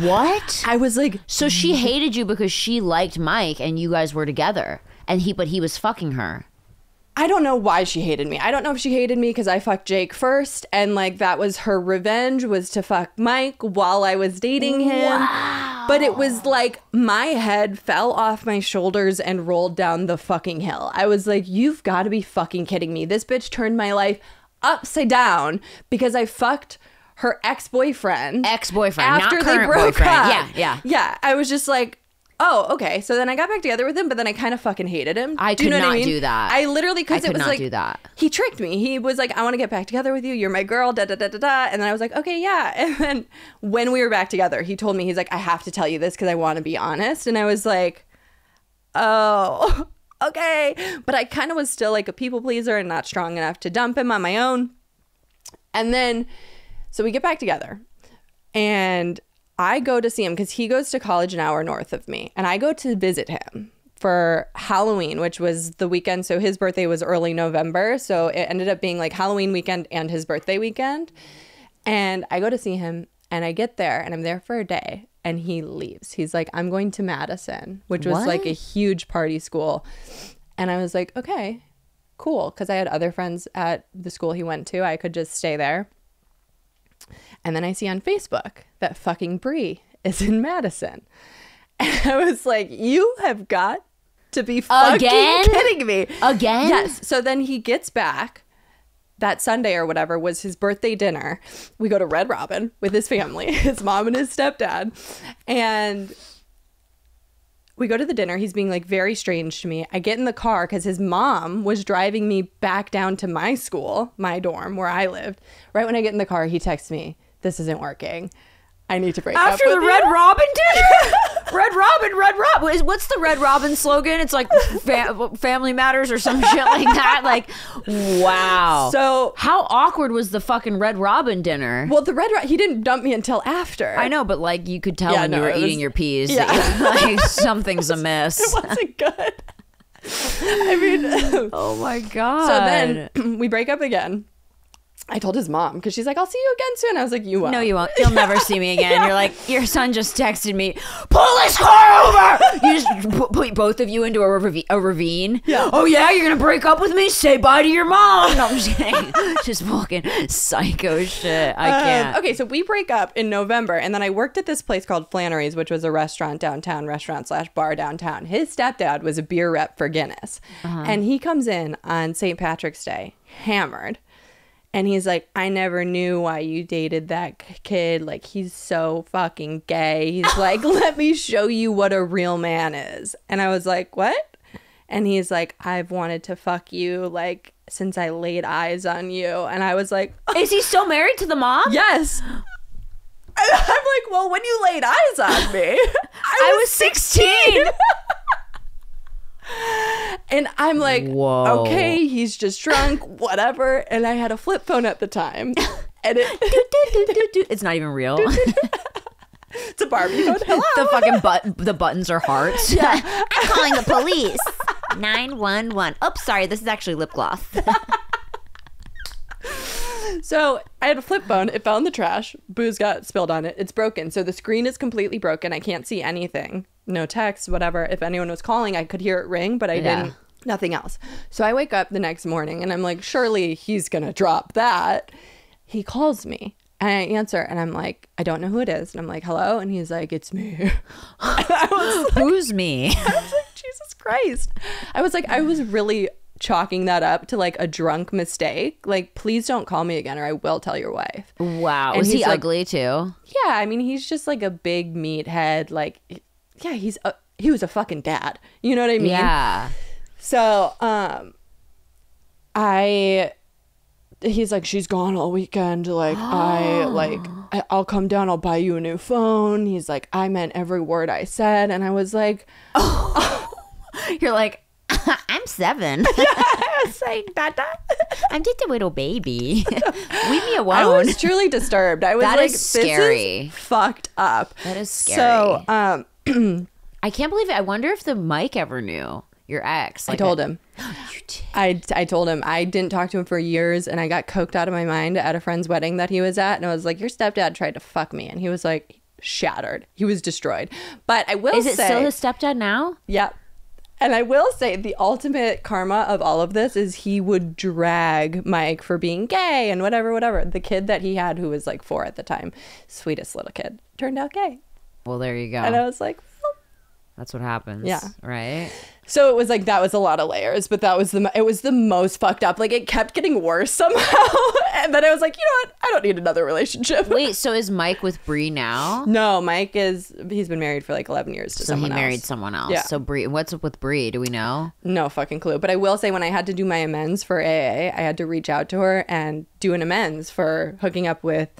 What? I was like, so she hated you because she liked Mike and you guys were together, and he was fucking her. I don't know why she hated me. I don't know if she hated me because I fucked Jake first, and like that was her revenge, was to fuck Mike while I was dating him. Wow. But it was like my head fell off my shoulders and rolled down the fucking hill. I was like, you've got to be fucking kidding me. This bitch turned my life upside down because I fucked her ex-boyfriend. Ex-boyfriend, not current boyfriend. Yeah. I was just like, oh, okay. So then I got back together with him, but then I kind of fucking hated him. I could not do that. I literally, because it was like, he tricked me. He was like, I want to get back together with you. You're my girl, da-da-da-da-da. And then I was like, okay, yeah. And then when we were back together, he told me, he's like, I have to tell you this because I want to be honest. And I was like, oh, okay. But I kind of was still like a people pleaser and not strong enough to dump him on my own. And then... so we get back together and I go to see him because he goes to college an hour north of me, and I go to visit him for Halloween, which was the weekend. So his birthday was early November. So it ended up being like Halloween weekend and his birthday weekend. And I go to see him and I get there and I'm there for a day and he leaves. He's like, I'm going to Madison, which was like a huge party school. And I was like, okay, cool. Because I had other friends at the school he went to. I could just stay there. And then I see on Facebook that fucking Bree is in Madison. And I was like, you have got to be fucking kidding me. Again? Yes. So then he gets back. That Sunday or whatever was his birthday dinner. We go to Red Robin with his family, his mom and his stepdad. And we go to the dinner. He's being like very strange to me. I get in the car because his mom was driving me back down to my school, my dorm where I lived. Right when I get in the car, he texts me, this isn't working. I need to break up. After the Red Robin dinner? Red Robin, Red Robin. What's the Red Robin slogan? It's like Family Matters or some shit like that. Like, wow. So how awkward was the fucking Red Robin dinner? Well, the Red Robin, he didn't dump me until after. I know, but like you could tell when you were eating your peas. Yeah. Like something's amiss. It wasn't good. I mean. Oh my God. So then we break up again. I told his mom because she's like, I'll see you again soon. I was like, you won't. No, you won't. You'll never see me again. Yeah. You're like, your son just texted me, pull his car over. You just put both of you into a ravine. Yeah. Oh, yeah? You're going to break up with me? Say bye to your mom. No, I'm just kidding. Just fucking psycho shit. I can't. Okay, so we break up in November. And then I worked at this place called Flannery's, which was a restaurant downtown, restaurant/bar downtown. His stepdad was a beer rep for Guinness. And he comes in on St. Patrick's Day, hammered. And he's like, I never knew why you dated that kid. Like, he's so fucking gay. He's like, let me show you what a real man is. And I was like, what? And he's like, I've wanted to fuck you, like, since I laid eyes on you. And I was like, oh. Is he still married to the mom? Yes. And I'm like, well, when you laid eyes on me, I was 16. And I'm like, whoa, okay, he's just drunk, whatever. And I had a flip phone at the time. And it it's not even real. It's a Barbie phone. Hello. The fucking the buttons are hearts. Yeah. I'm calling the police. 911. Oops, sorry, this is actually lip gloss. So I had a flip phone. It fell in the trash. Booze got spilled on it. It's broken. So the screen is completely broken. I can't see anything. No text, whatever. If anyone was calling, I could hear it ring, but I didn't. Nothing else. So I wake up the next morning and I'm like, surely he's going to drop that. He calls me and I answer and I'm like, I don't know who it is. And I'm like, hello? And he's like, it's me. I was like, who's me? I was like, Jesus Christ. I was like, I was really chalking that up to like a drunk mistake. Like, please don't call me again or I will tell your wife. Wow. Was he ugly too? Yeah. I mean, he's just like a big meathead. Like, yeah, he was a fucking dad. You know what I mean? Yeah. So he's like, she's gone all weekend. Like, I'll come down. I'll buy you a new phone. He's like, I meant every word I said. And I was like, oh. You're like, I'm 7. Yeah, I was like, Dada. I'm just a little baby. Leave me alone. I was truly disturbed. I was that like, is scary. This is fucked up. That is scary. So I can't believe it. I wonder if the mic ever knew your ex. Like, I told him. You did. I told him. I didn't talk to him for years, and I got coked out of my mind at a friend's wedding that he was at, and I was like, your stepdad tried to fuck me. And he was like, shattered. He was destroyed. But I will say, is it still his stepdad now? Yep. And I will say the ultimate karma of all of this is he would drag Mike for being gay and whatever. The kid that he had, who was like 4 at the time, sweetest little kid, turned out gay. Well, there you go. And I was like, oh. That's what happens. Yeah. Right? So it was like, that was a lot of layers, but that was it was the most fucked up. Like, it kept getting worse somehow. And then I was like, you know what? I don't need another relationship. Wait, so is Mike with Bree now? No, Mike he's been married for like 11 years to someone else. So he married someone else. Yeah. So Bree, what's up with Bree? Do we know? No fucking clue. But I will say, when I had to do my amends for AA, I had to reach out to her and do an amends for hooking up with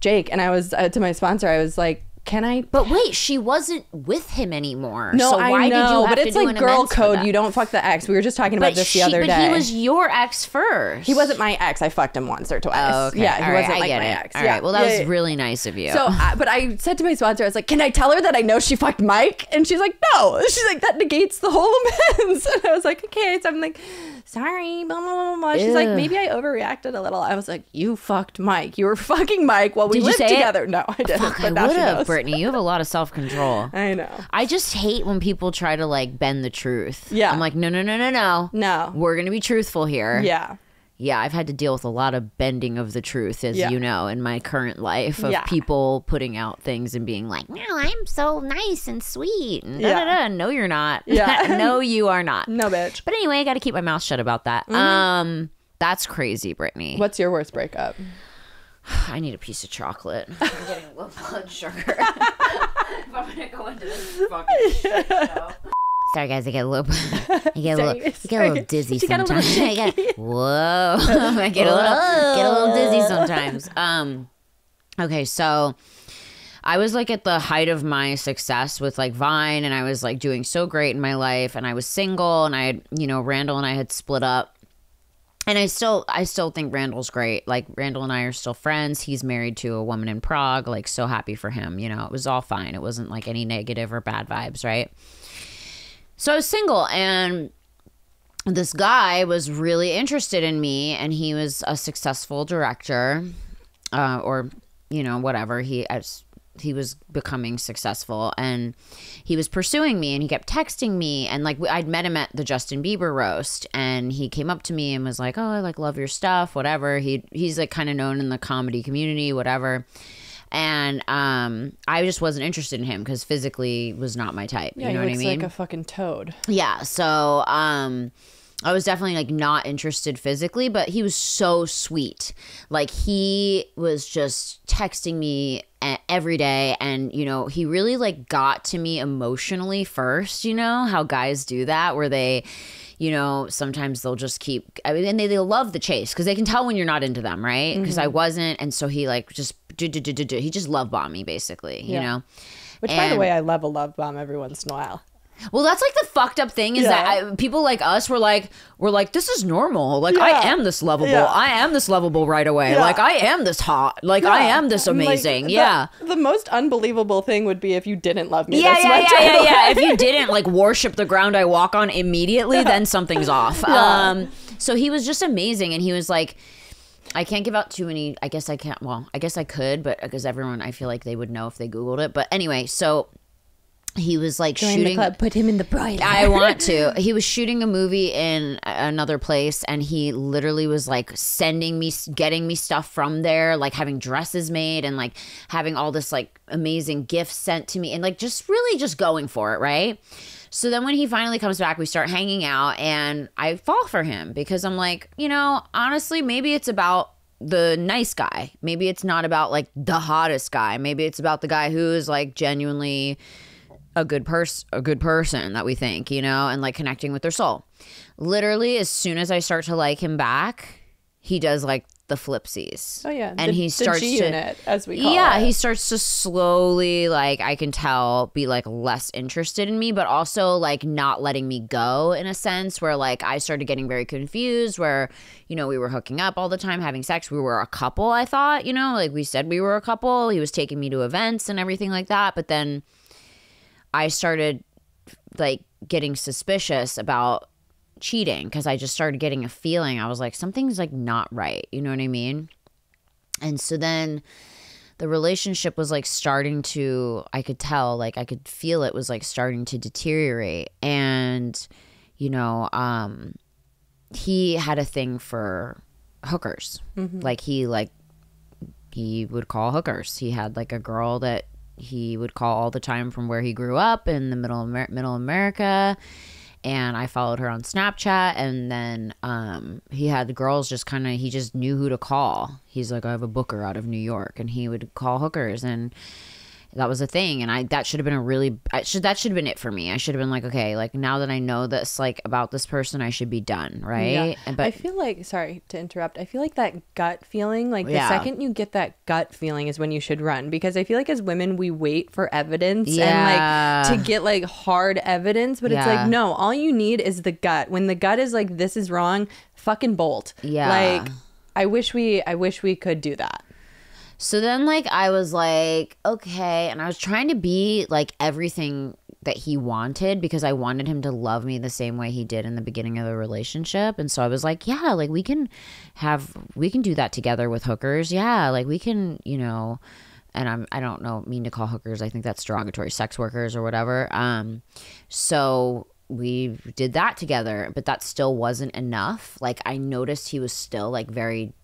Jake. And I was, to my sponsor, I was like, can I? But wait, she wasn't with him anymore. No, so why I know, did you have but it's to like girl code. You don't fuck the ex. We were just talking about this the other day. But he was your ex first. He wasn't my ex. I fucked him once or twice. Oh, okay. Yeah, he wasn't like my ex. All right, well, that was really nice of you. So, but I said to my sponsor, I was like, can I tell her that I know she fucked Mike? And she's like, no. She's like, that negates the whole amends. And I was like, okay. So I'm like, sorry, blah, blah, blah, blah. She's like, maybe I overreacted a little. I was like, you fucked Mike. You were fucking Mike while we lived together. No, I didn't. Fuck, but now she knows. Brittany, you have a lot of self-control. I know. I just hate when people try to like bend the truth. Yeah. I'm like, no. We're going to be truthful here. Yeah. Yeah, I've had to deal with a lot of bending of the truth, as you know, in my current life of people putting out things and being like, no, I'm so nice and sweet. And no, you're not. Yeah. No, you are not. No, bitch. But anyway, I got to keep my mouth shut about that. Mm-hmm. That's crazy, Brittany. What's your worst breakup? I need a piece of chocolate. I'm getting a low blood sugar. If I'm gonna go into this fucking shit show. Sorry guys, I get a little, I get a little dizzy sometimes. I get a little dizzy sometimes. Okay, so I was like at the height of my success with like Vine, and I was like doing so great in my life, and I was single, and I had, you know, Randall and I had split up. And I still think Randall's great. Like, Randall and I are still friends. He's married to a woman in Prague. Like, so happy for him. You know, it was all fine. It wasn't like any negative or bad vibes, right? So I was single, and this guy was really interested in me, and he was a successful director, or, you know, whatever. He was becoming successful, and he was pursuing me, and he kept texting me, and like I'd met him at the Justin Bieber roast, and he came up to me and was like, oh, I like love your stuff, whatever. He's like kind of known in the comedy community, whatever. And I just wasn't interested in him because physically was not my type. Yeah, you know what I mean? He looks like a fucking toad. Yeah. So I was definitely like not interested physically, but he was so sweet. Like, he was just texting me every day, and you know, he really like got to me emotionally first. You know how guys do that, where they, you know, sometimes they'll just keep, I mean, and they love the chase because they can tell when you're not into them, right? Because I wasn't, and so he like just he just love bombed me basically, you know. Which, by the way, I love a love bomb every once in a while. Well, that's like the fucked up thing is that people like us were like, this is normal. Like I am this lovable. I am this lovable right away. Like I am this hot. Like I am this amazing. Like, the most unbelievable thing would be if you didn't love me. Yeah. If you didn't like worship the ground I walk on immediately, then something's off. So he was just amazing. And he was like, I can't give out too many. I guess I can't. Well, I guess I could, but because everyone, I feel like they would know if they Googled it. But anyway, so he was like shooting. The club, put him in the broiler. I want to. He was shooting a movie in another place, and he literally was like sending me, getting me stuff from there, like having dresses made and like having all this like amazing gifts sent to me, and like just really just going for it, right? So then when he finally comes back, we start hanging out, and I fall for him because I'm like, you know, honestly, maybe it's about the nice guy. Maybe it's not about like the hottest guy. Maybe it's about the guy who is like genuinely a good person that we think, you know, and like connecting with their soul. Literally, as soon as I start to like him back, he does like the flipsies. Oh yeah. And he starts G-unit, as we call it. He starts to slowly, like I can tell, be like less interested in me, but also like not letting me go in a sense where like I started getting very confused where, you know, we were hooking up all the time, having sex. We were a couple, I thought, you know, like we said we were a couple. He was taking me to events and everything like that. But then I started like getting suspicious about cheating because I just started getting a feeling. I was like, something's like not right, you know what I mean? And so then the relationship was like starting to, I could tell, like I could feel it was like starting to deteriorate. And you know, he had a thing for hookers. Like he would call hookers. He had like a girl that he would call all the time from where he grew up in the middle America. And I followed her on Snapchat, and then he had the girls just kind of, he just knew who to call. He's like, I have a booker out of New York, and he would call hookers, and that was a thing. And that should have been a really, that should have been it for me. I should have been like, okay, like now that I know this, like about this person, I should be done, right? Yeah. But I feel like, sorry to interrupt, I feel like that gut feeling, like the second you get that gut feeling is when you should run, because I feel like as women we wait for evidence and like to get like hard evidence, but it's like, no, all you need is the gut. When the gut is like, this is wrong, fucking bolt. Like I wish we could do that. So then like I was like, okay, and I was trying to be like everything that he wanted because I wanted him to love me the same way he did in the beginning of the relationship. And so I was like, yeah, like we can do that together with hookers. Yeah, like we can, you know, and I don't know, mean to call hookers. I think that's derogatory, sex workers or whatever. So we did that together, but that still wasn't enough. Like I noticed he was still like very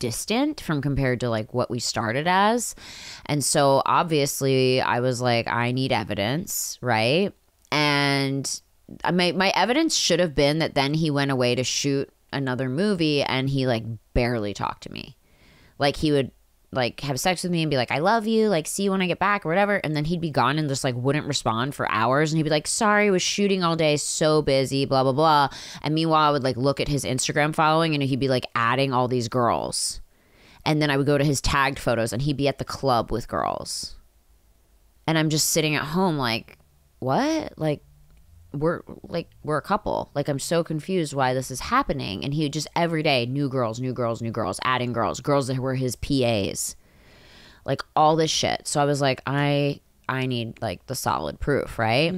distant from compared to like what we started as. And so obviously I was like, I need evidence, right? And my evidence should have been that then he went away to shoot another movie and he like barely talked to me. Like he would like have sex with me and be like, I love you, like see you when I get back or whatever, and then he'd be gone and just like wouldn't respond for hours, and he'd be like, sorry, was shooting all day, so busy, blah blah blah. And meanwhile I would like look at his Instagram following and he'd be like adding all these girls, and then I would go to his tagged photos and he'd be at the club with girls, and I'm just sitting at home like, what? Like we're a couple. Like I'm so confused why this is happening. And he would just every day, new girls, adding girls that were his PAs, like all this shit. So I was like, I need like the solid proof, right?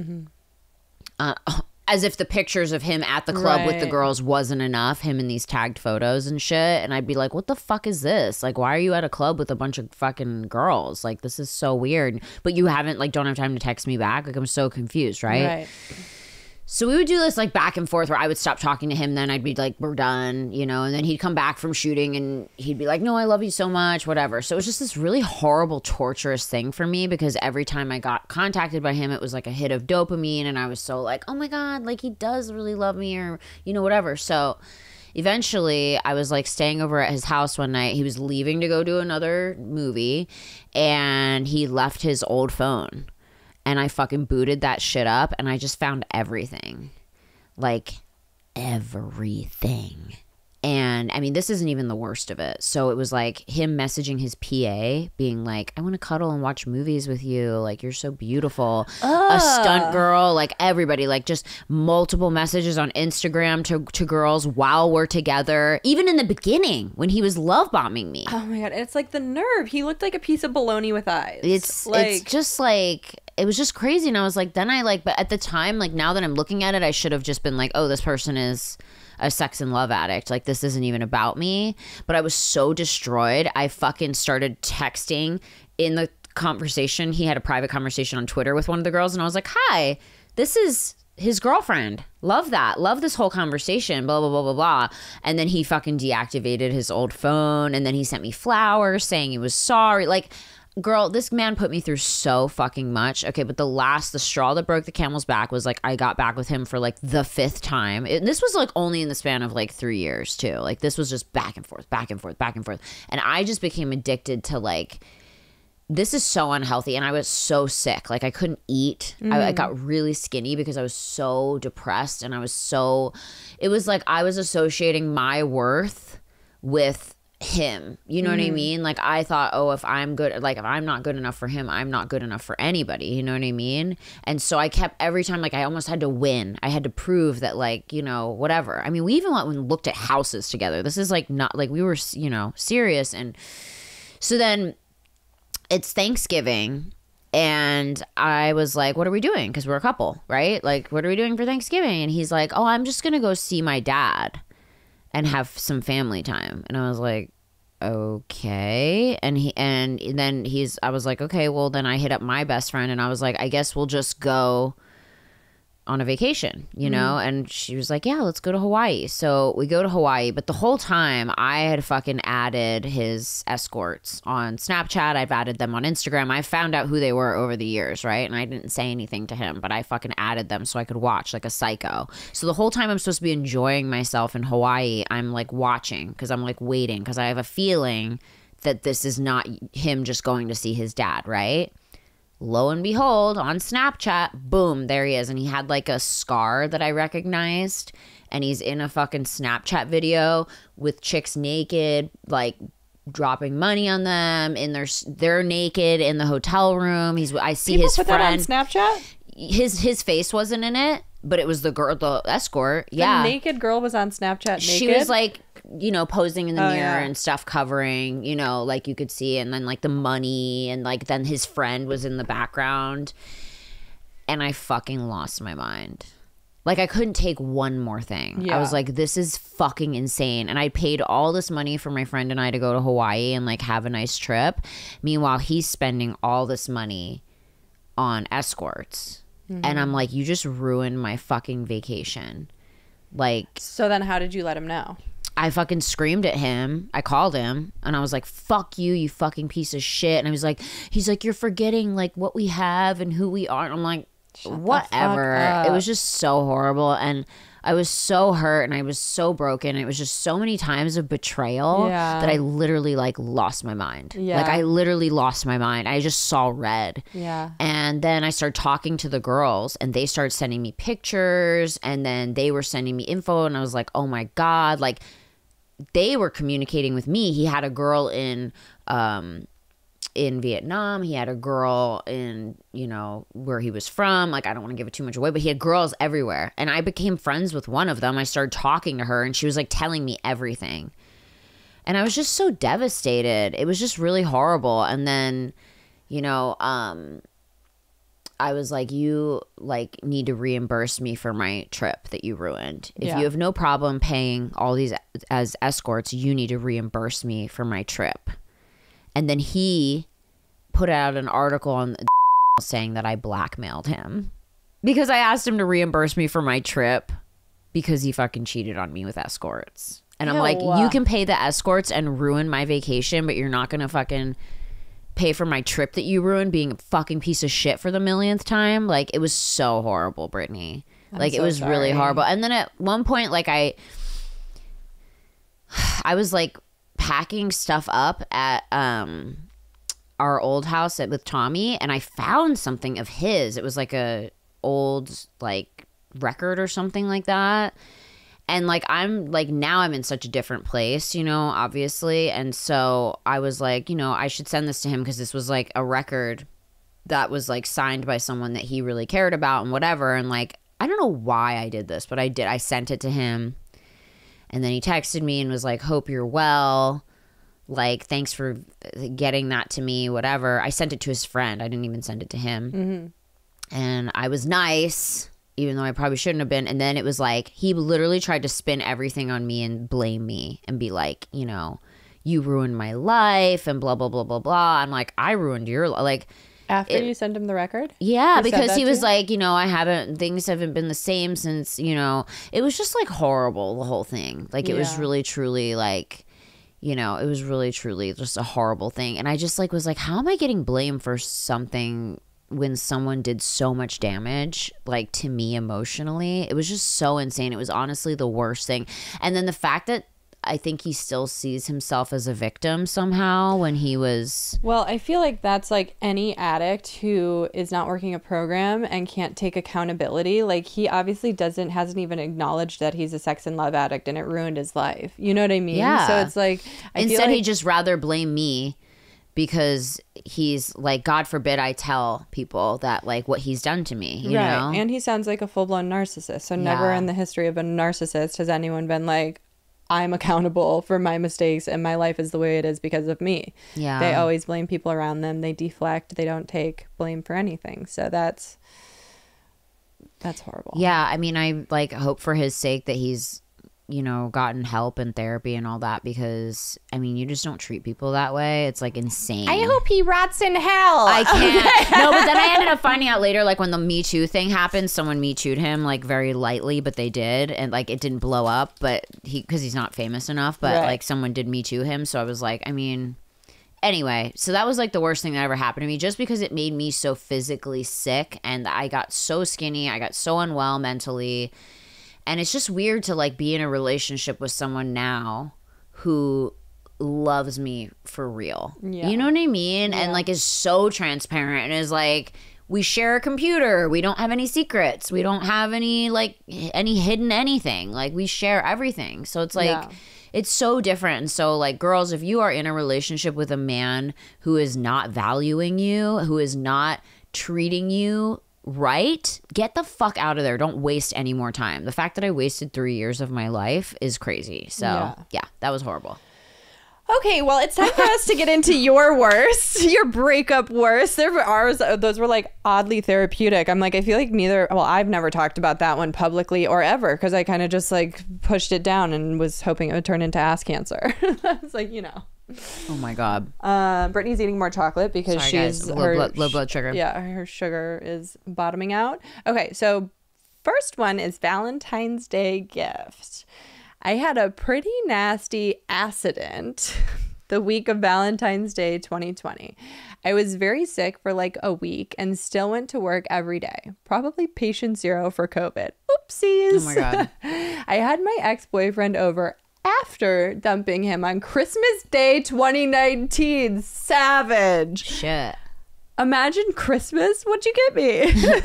As if the pictures of him at the club with the girls wasn't enough, him in these tagged photos and shit. And I'd be like, what the fuck is this? Like, why are you at a club with a bunch of fucking girls? Like, this is so weird. But you haven't, like, don't have time to text me back. Like, I'm so confused, right? So we would do this like back and forth where I would stop talking to him, then I'd be like, we're done, you know, and then he'd come back from shooting and he'd be like, no, I love you so much, whatever. So it was just this really horrible, torturous thing for me because every time I got contacted by him, it was like a hit of dopamine, and I was so like, oh my God, like he does really love me, or, you know, whatever. So eventually I was like staying over at his house one night. He was leaving to go do another movie and he left his old phone. And I fucking booted that shit up and I just found everything. Like everything. And I mean, this isn't even the worst of it. So it was like him messaging his PA being like, I want to cuddle and watch movies with you. Like, you're so beautiful. A stunt girl, like everybody, like just multiple messages on Instagram to girls while we're together. Even in the beginning when he was love bombing me. Oh my God. It's like the nerve. He looked like a piece of bologna with eyes. It's just like, it was just crazy. And I was like, then I like, but at the time, like now that I'm looking at it, I should have just been like, oh, this person is a sex and love addict. Like, this isn't even about me. But I was so destroyed. I fucking started texting in the conversation. He had a private conversation on Twitter with one of the girls. And I was like, hi, this is his girlfriend. Love that. Love this whole conversation. Blah, blah, blah, blah, blah. And then he fucking deactivated his old phone. And then he sent me flowers saying he was sorry. Like, girl, this man put me through so fucking much. Okay, but the straw that broke the camel's back was like I got back with him for like the 5th time. And this was like only in the span of like 3 years too. Like, this was just back and forth, back and forth, back and forth. And I just became addicted to like, this is so unhealthy. And I was so sick. Like, I couldn't eat. I got really skinny because I was so depressed. And I was so, it was like I was associating my worth with him, you know what I mean? Like, I thought, oh, if I'm good, like if I'm not good enough for him, I'm not good enough for anybody, you know what I mean? And so I kept, every time, like I almost had to win. I had to prove that, like, you know, whatever. I mean, we even went and looked at houses together. This is like not like we were, you know, serious. And so then it's Thanksgiving and I was like, what are we doing? Because we're a couple, right? Like, what are we doing for Thanksgiving? And he's like, oh, I'm just gonna go see my dad and have some family time. And I was like, okay. I was like, okay, well then I hit up my best friend and I was like, I guess we'll just go on a vacation, you know? And she was like, yeah, let's go to Hawaii. So we go to Hawaii, but the whole time I had fucking added his escorts on Snapchat. I've added them on Instagram. I found out who they were over the years, right? And I didn't say anything to him, but I fucking added them so I could watch like a psycho. So the whole time I'm supposed to be enjoying myself in Hawaii, I'm like watching because I'm like waiting because I have a feeling that this is not him just going to see his dad, right? Lo and behold, on Snapchat, boom, there he is. And he had like a scar that I recognized. And he's in a fucking Snapchat video with chicks naked, like dropping money on them. In they're naked in the hotel room. I see people his put friend. That on Snapchat? His face wasn't in it, but it was the girl, the escort. Yeah, the naked girl was on Snapchat. Naked? She was like, you know, posing in the mirror and stuff, covering, you know, like you could see, and then like the money, and like then his friend was in the background, and I fucking lost my mind. Like, I couldn't take one more thing. Yeah. I was like, this is fucking insane. And I paid all this money for my friend and I to go to Hawaii and like have a nice trip. Meanwhile, he's spending all this money on escorts. And I'm like, you just ruined my fucking vacation. Like, so then how did you let him know? I fucking screamed at him. I called him and I was like, fuck you, you fucking piece of shit. And I was like, he's like, you're forgetting like what we have and who we are. And I'm like, whatever. It was just so horrible. And I was so hurt and I was so broken. It was just so many times of betrayal that I literally like lost my mind. Yeah. Like, I literally lost my mind. I just saw red. Yeah. And then I started talking to the girls and they started sending me pictures and then they were sending me info and I was like, oh my God, like, they were communicating with me. He had a girl in Vietnam. He had a girl in, you know, where he was from. Like, I don't want to give it too much away, but he had girls everywhere. And I became friends with one of them. I started talking to her and she was like telling me everything. And I was just so devastated. It was just really horrible. And then, you know, I was like, you like need to reimburse me for my trip that you ruined. If you have no problem paying all these as escorts, you need to reimburse me for my trip. And then he put out an article on saying that I blackmailed him because I asked him to reimburse me for my trip because he fucking cheated on me with escorts. And I'm like, you can pay the escorts and ruin my vacation, but you're not going to fucking pay for my trip that you ruined being a fucking piece of shit for the millionth time. Like, it was so horrible, Brittany. Like, it was really horrible. And then at one point, like, I was like packing stuff up at our old house with Tommy, and I found something of his. It was like a old like record or something like that. And like, I'm like, now I'm in such a different place, you know, obviously. And so I was like, you know, I should send this to him, because this was like a record that was like signed by someone that he really cared about and whatever. And like, I don't know why I did this, but I did. I sent it to him, and then he texted me and was like, hope you're well. Like, thanks for getting that to me, whatever. I sent it to his friend. I didn't even send it to him. Mm-hmm. And I was nice, even though I probably shouldn't have been. And then it was like, he literally tried to spin everything on me and blame me and be like, you know, you ruined my life and blah, blah, blah, blah, blah. I'm like, I ruined your life. Like, after you sent him the record? Yeah, because he was like, you know, I haven't, things haven't been the same since, you know. It was just like horrible, the whole thing. Like, it was really, truly like, you know, it was really, truly just a horrible thing. And I just like was like, how am I getting blamed for something when someone did so much damage, like, to me emotionally? It was just so insane. It was honestly the worst thing. And then the fact that I think he still sees himself as a victim somehow when he was... Well, I feel like that's like any addict who is not working a program and can't take accountability. Like, he obviously hasn't even acknowledged that he's a sex and love addict and it ruined his life. You know what I mean? Yeah. So it's like... Instead, he'd just rather blame me, because he's like, God forbid I tell people that like what he's done to me, you know? And he sounds like a full-blown narcissist. So never in the history of a narcissist has anyone been like, I'm accountable for my mistakes and my life is the way it is because of me. Yeah. They always blame people around them. They deflect. They don't take blame for anything. So that's horrible. Yeah. I mean, I like hope for his sake that he's, you know, gotten help and therapy and all that, because I mean, you just don't treat people that way. It's like insane. I hope he rots in hell. I can't. No, but then I ended up finding out later, like when the Me Too thing happened, someone Me Too'd him like very lightly, but they did, and like it didn't blow up, but because he's not famous enough, but like someone did Me Too him. So I was like, I mean, anyway, so that was like the worst thing that ever happened to me, just because it made me so physically sick, and I got so skinny, I got so unwell mentally. And it's just weird to like be in a relationship with someone now who loves me for real. Yeah. You know what I mean? Yeah. And like is so transparent and is like, we share a computer. We don't have any secrets. We don't have any like any hidden anything. Like we share everything. So it's like, it's so different. And so like, girls, if you are in a relationship with a man who is not valuing you, who is not treating you right, get the fuck out of there. Don't waste any more time. The fact that I wasted 3 years of my life is crazy. So yeah, that was horrible. Okay, well, it's time for us to get into your worst, your breakup worst. There were ours, those were like oddly therapeutic. I'm like, I feel like neither, well, I've never talked about that one publicly or ever, because I kind of just like pushed it down and was hoping it would turn into ass cancer. It's like, you know. Oh my god. Brittany's eating more chocolate because she's low blood sugar. Yeah, her sugar is bottoming out. Okay, so first one is Valentine's Day gift. I had a pretty nasty accident the week of Valentine's Day 2020. I was very sick for like a week and still went to work every day. Probably patient zero for COVID. Oopsies. Oh my god. I had my ex-boyfriend over after dumping him on Christmas Day 2019. Savage. Shit. Imagine Christmas. What'd you get me?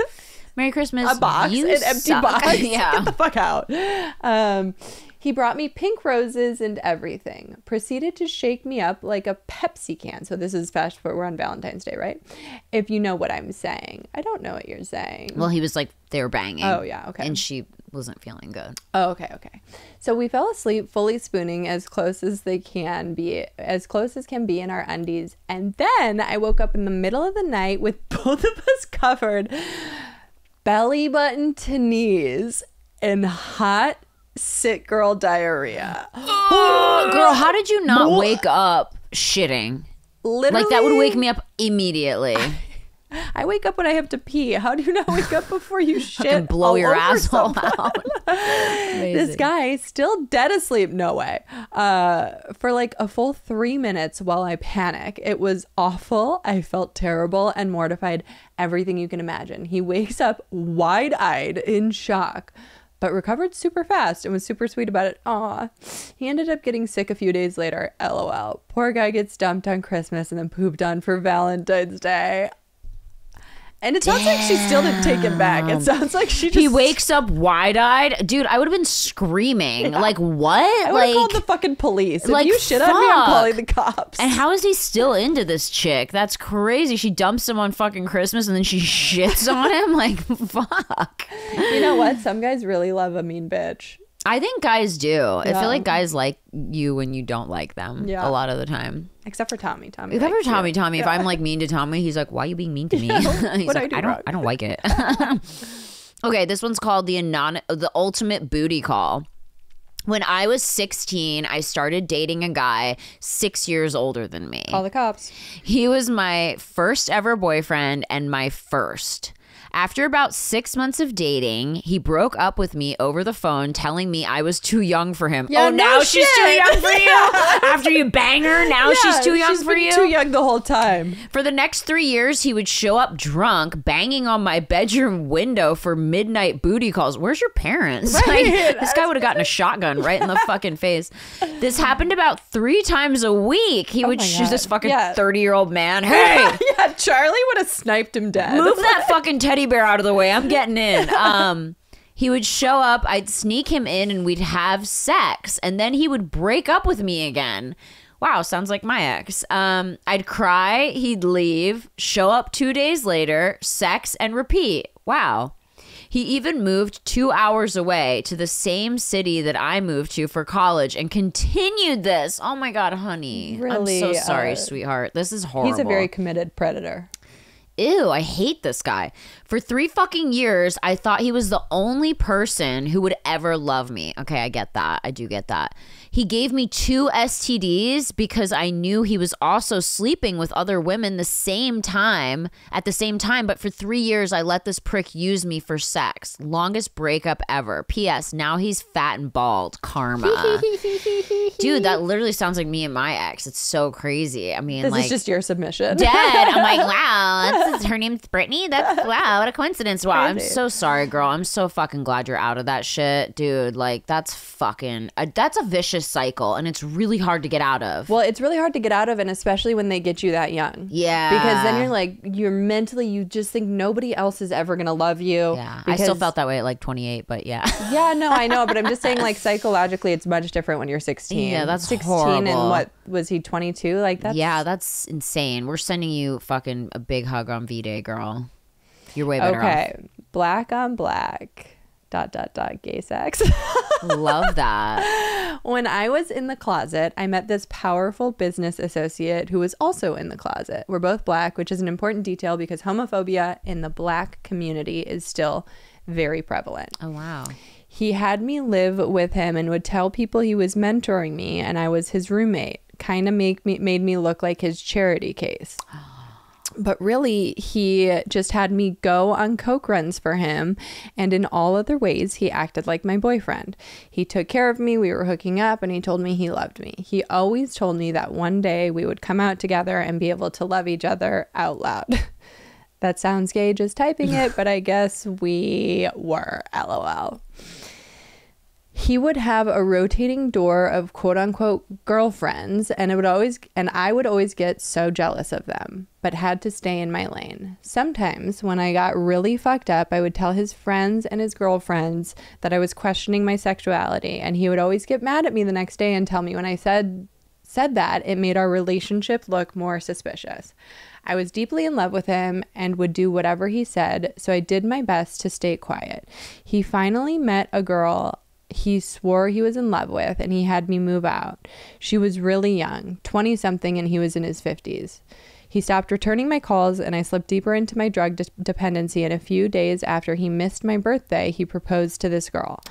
Merry Christmas. A box. You an empty suck. Box. Yeah. Get the fuck out. He brought me pink roses and everything. Proceeded to shake me up like a Pepsi can. So this is fast forward. We're on Valentine's Day, right? If you know what I'm saying. I don't know what you're saying. Well, he was like, they were banging. Oh, yeah. Okay. And she wasn't feeling good. Oh, okay. Okay. So we fell asleep, fully spooning as close as can be in our undies. And then I woke up in the middle of the night with both of us covered belly button to knees in hot, sick girl diarrhea. Oh, girl, how did you not wake up shitting? Literally, like that would wake me up immediately. I wake up when I have to pee. How do you not wake up before you shit? And blow your asshole out. This guy still dead asleep. No way. For like a full 3 minutes while I panic. It was awful. I felt terrible and mortified. Everything you can imagine. He wakes up wide-eyed in shock, but recovered super fast and was super sweet about it. Aw. He ended up getting sick a few days later. LOL. Poor guy gets dumped on Christmas and then pooped on for Valentine's Day. And it sounds like she still didn't take him back. It sounds like she just... He wakes up wide-eyed. Dude, I would have been screaming. Yeah. Like, what? I would have called the fucking police. If like, you shit on me, I'm calling the cops. And how is he still into this chick? That's crazy. She dumps him on fucking Christmas and then she shits on him? Like, fuck. You know what? Some guys really love a mean bitch. I think guys do. Yeah. I feel like guys like you when you don't like them a lot of the time. Except for Tommy. Except for Tommy. If I'm like mean to Tommy, he's like, "Why are you being mean to me?" He's like, "I don't like it." Okay, this one's called the ultimate booty call. When I was 16, I started dating a guy 6 years older than me. All the cops. He was my first ever boyfriend and my first. After about 6 months of dating, he broke up with me over the phone, telling me I was too young for him. Yeah, oh, now she's too young for you? After you bang her, now she's too young for you? She's been too young the whole time. For the next 3 years, he would show up drunk, banging on my bedroom window for midnight booty calls. Where's your parents? Right. Like, this guy would have gotten a shotgun right in the fucking face. This happened about 3 times a week. He would shoot this fucking 30-year-old man. Hey! Yeah, Charlie would have sniped him dead. Move that fucking teddy bear out of the way, I'm getting in. He would show up, I'd sneak him in, and we'd have sex, and then he would break up with me again. Wow, sounds like my ex. I'd cry, he'd leave, show up 2 days later, sex, and repeat. Wow. He even moved 2 hours away to the same city that I moved to for college and continued this. Oh my god, honey, really, I'm so sorry, sweetheart, this is horrible. He's a very committed predator. Ew, I hate this guy. For 3 fucking years, I thought he was the only person who would ever love me. Okay, I get that. I do get that. He gave me 2 STDs because I knew he was also sleeping with other women at the same time. But for 3 years, I let this prick use me for sex. Longest breakup ever. P.S. Now he's fat and bald. Karma. Dude, that literally sounds like me and my ex. It's so crazy. I mean, this is just your submission. Dead. I'm like, wow, her name's Brittany. That's wow, what a coincidence. Wow, I'm so sorry, girl. I'm so fucking glad you're out of that shit, dude. Like, that's fucking that's a vicious cycle, and it's really hard to get out of. Well, it's really hard to get out of, and especially when they get you that young. Yeah, because then you're like, you're mentally, you just think nobody else is ever gonna love you. Yeah, I still felt that way at like 28, but yeah. Yeah, no, I know, but I'm just saying, like, psychologically it's much different when you're 16. Yeah, that's 16 horrible. And what was he, 22? Like, that's, yeah, that's insane. We're sending you fucking a big hug on V-Day, girl. You're way better off. Black on black ... gay sex. Love that. When I was in the closet, I met this powerful business associate who was also in the closet. We're both black, which is an important detail because homophobia in the black community is still very prevalent. Oh wow. He had me live with him and would tell people he was mentoring me and I was his roommate. Kind of made me look like his charity case. But really, he just had me go on coke runs for him, and in all other ways, he acted like my boyfriend. He took care of me, we were hooking up, and he told me he loved me. He always told me that one day we would come out together and be able to love each other out loud. That sounds gay just typing it, but I guess we were, lol. He would have a rotating door of quote-unquote girlfriends, and I would always get so jealous of them, but had to stay in my lane. Sometimes, when I got really fucked up, I would tell his friends and his girlfriends that I was questioning my sexuality, and he would always get mad at me the next day and tell me when I said that, it made our relationship look more suspicious. I was deeply in love with him and would do whatever he said, so I did my best to stay quiet. He finally met a girl he swore he was in love with, and he had me move out. She was really young, 20-something, and he was in his 50s. He stopped returning my calls, and I slipped deeper into my drug dependency, and a few days after he missed my birthday, he proposed to this girl.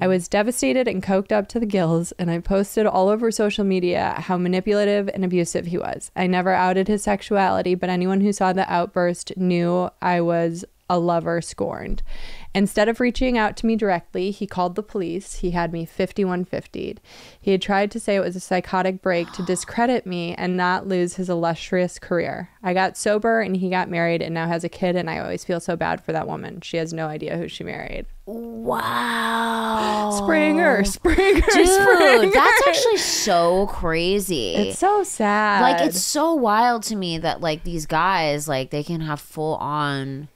I was devastated and coked up to the gills, and I posted all over social media how manipulative and abusive he was. I never outed his sexuality, but anyone who saw the outburst knew I was a lover scorned. Instead of reaching out to me directly, he called the police. He had me 5150'd. He had tried to say it was a psychotic break to discredit me and not lose his illustrious career. I got sober and he got married and now has a kid, and I always feel so bad for that woman. She has no idea who she married. Wow. Springer. Dude, Springer. That's actually so crazy. It's so sad. Like, it's so wild to me that, like, these guys, like, they can have full on,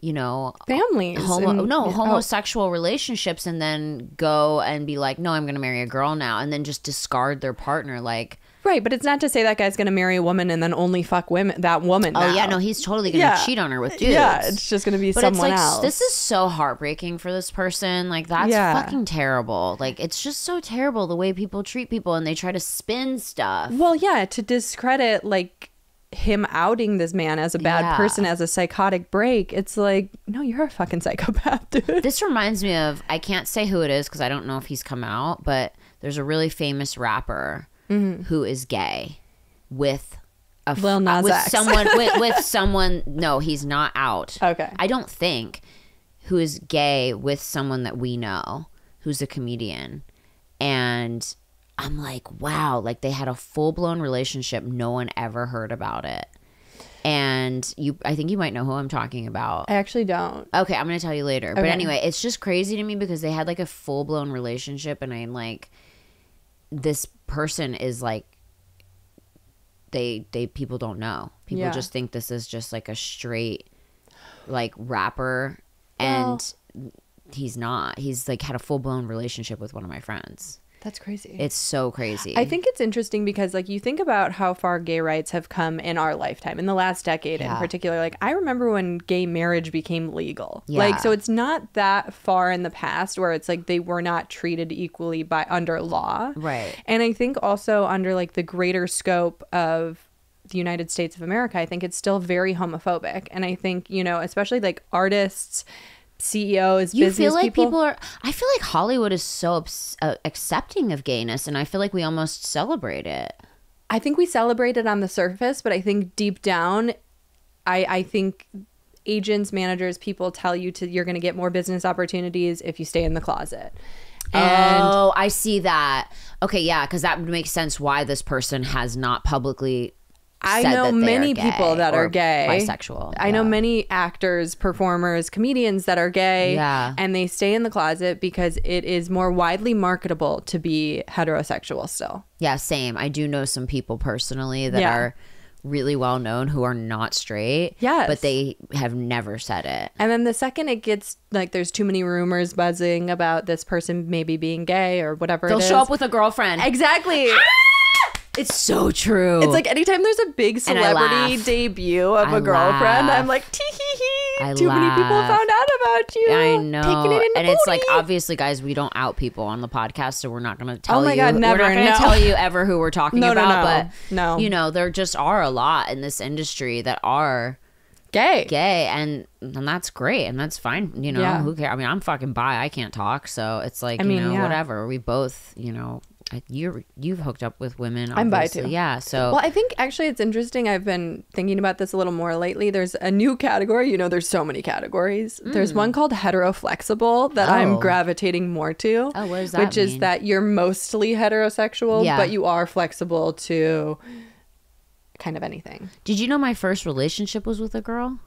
you know, families. Homosexual relationships, and then go and be like, no, I'm going to marry a girl now, and then just discard their partner. Like, right, but it's not to say that guy's going to marry a woman and then only fuck women. That woman. Oh now. Yeah, no, he's totally going to cheat on her with dudes. Yeah, it's just going to be but someone it's like, else. This is so heartbreaking for this person. Like, that's fucking terrible. Like, it's just so terrible the way people treat people, and they try to spin stuff. Well, yeah, to discredit like him outing this man as a bad person, as a psychotic break. It's like, no, you're a fucking psychopath, dude. This reminds me of, I can't say who it is because I don't know if he's come out, but there's a really famous rapper. Mm-hmm. Who is gay with a Lil Nas X. with someone no, he's not out. Okay. I don't think, who is gay with someone that we know who's a comedian, and I'm like, wow, like they had a full-blown relationship, no one ever heard about it. And I think you might know who I'm talking about. I actually don't. Okay, I'm gonna tell you later. Okay. But anyway, it's just crazy to me because they had like a full-blown relationship, and I'm like, this person is like, they people don't know. People just think this is just like a straight like rapper, and he's not. He's like had a full-blown relationship with one of my friends. That's crazy. It's so crazy. I think it's interesting because like you think about how far gay rights have come in our lifetime, in the last decade in particular. Like I remember when gay marriage became legal. Yeah. Like, so it's not that far in the past where it's like they were not treated equally by under law. Right. And I think also under like the greater scope of the United States of America, I think it's still very homophobic. And I think, you know, especially like artists, CEOs, business people. You feel like people are, I feel like Hollywood is so accepting of gayness, and I feel like we almost celebrate it. I think we celebrate it on the surface, but I think deep down, I think agents, managers, people tell you you're going to get more business opportunities if you stay in the closet. And oh, I see that. Okay, yeah, because that would make sense why this person has not publicly... I know many people that are gay. Bisexual. I know many actors, performers, comedians that are gay. Yeah. And they stay in the closet because it is more widely marketable to be heterosexual still. Yeah, same. I do know some people personally that are really well known who are not straight. Yes. But they have never said it. And then the second it gets like there's too many rumors buzzing about this person maybe being gay or whatever, they'll show up with a girlfriend. Exactly. It's so true. It's like anytime there's a big celebrity debut of a girlfriend, I'm like, tee hee hee. Too many people found out about you. I know. And it's like, obviously, guys, we don't out people on the podcast, so we're not going to tell you. Oh my God, never. We're not going to tell you ever who we're talking about. But, you know, there just are a lot in this industry that are gay. And that's great. And that's fine. You know, who cares? I mean, I'm fucking bi. I can't talk. So it's like, you know, whatever. We both, you know. You've hooked up with women. Obviously. I'm bi too. Yeah. So, well, I think actually it's interesting. I've been thinking about this a little more lately. There's a new category. You know, there's so many categories. There's one called heteroflexible that I'm gravitating more to. Oh, what does that mean? Which is that you're mostly heterosexual, but you are flexible to kind of anything. Did you know my first relationship was with a girl?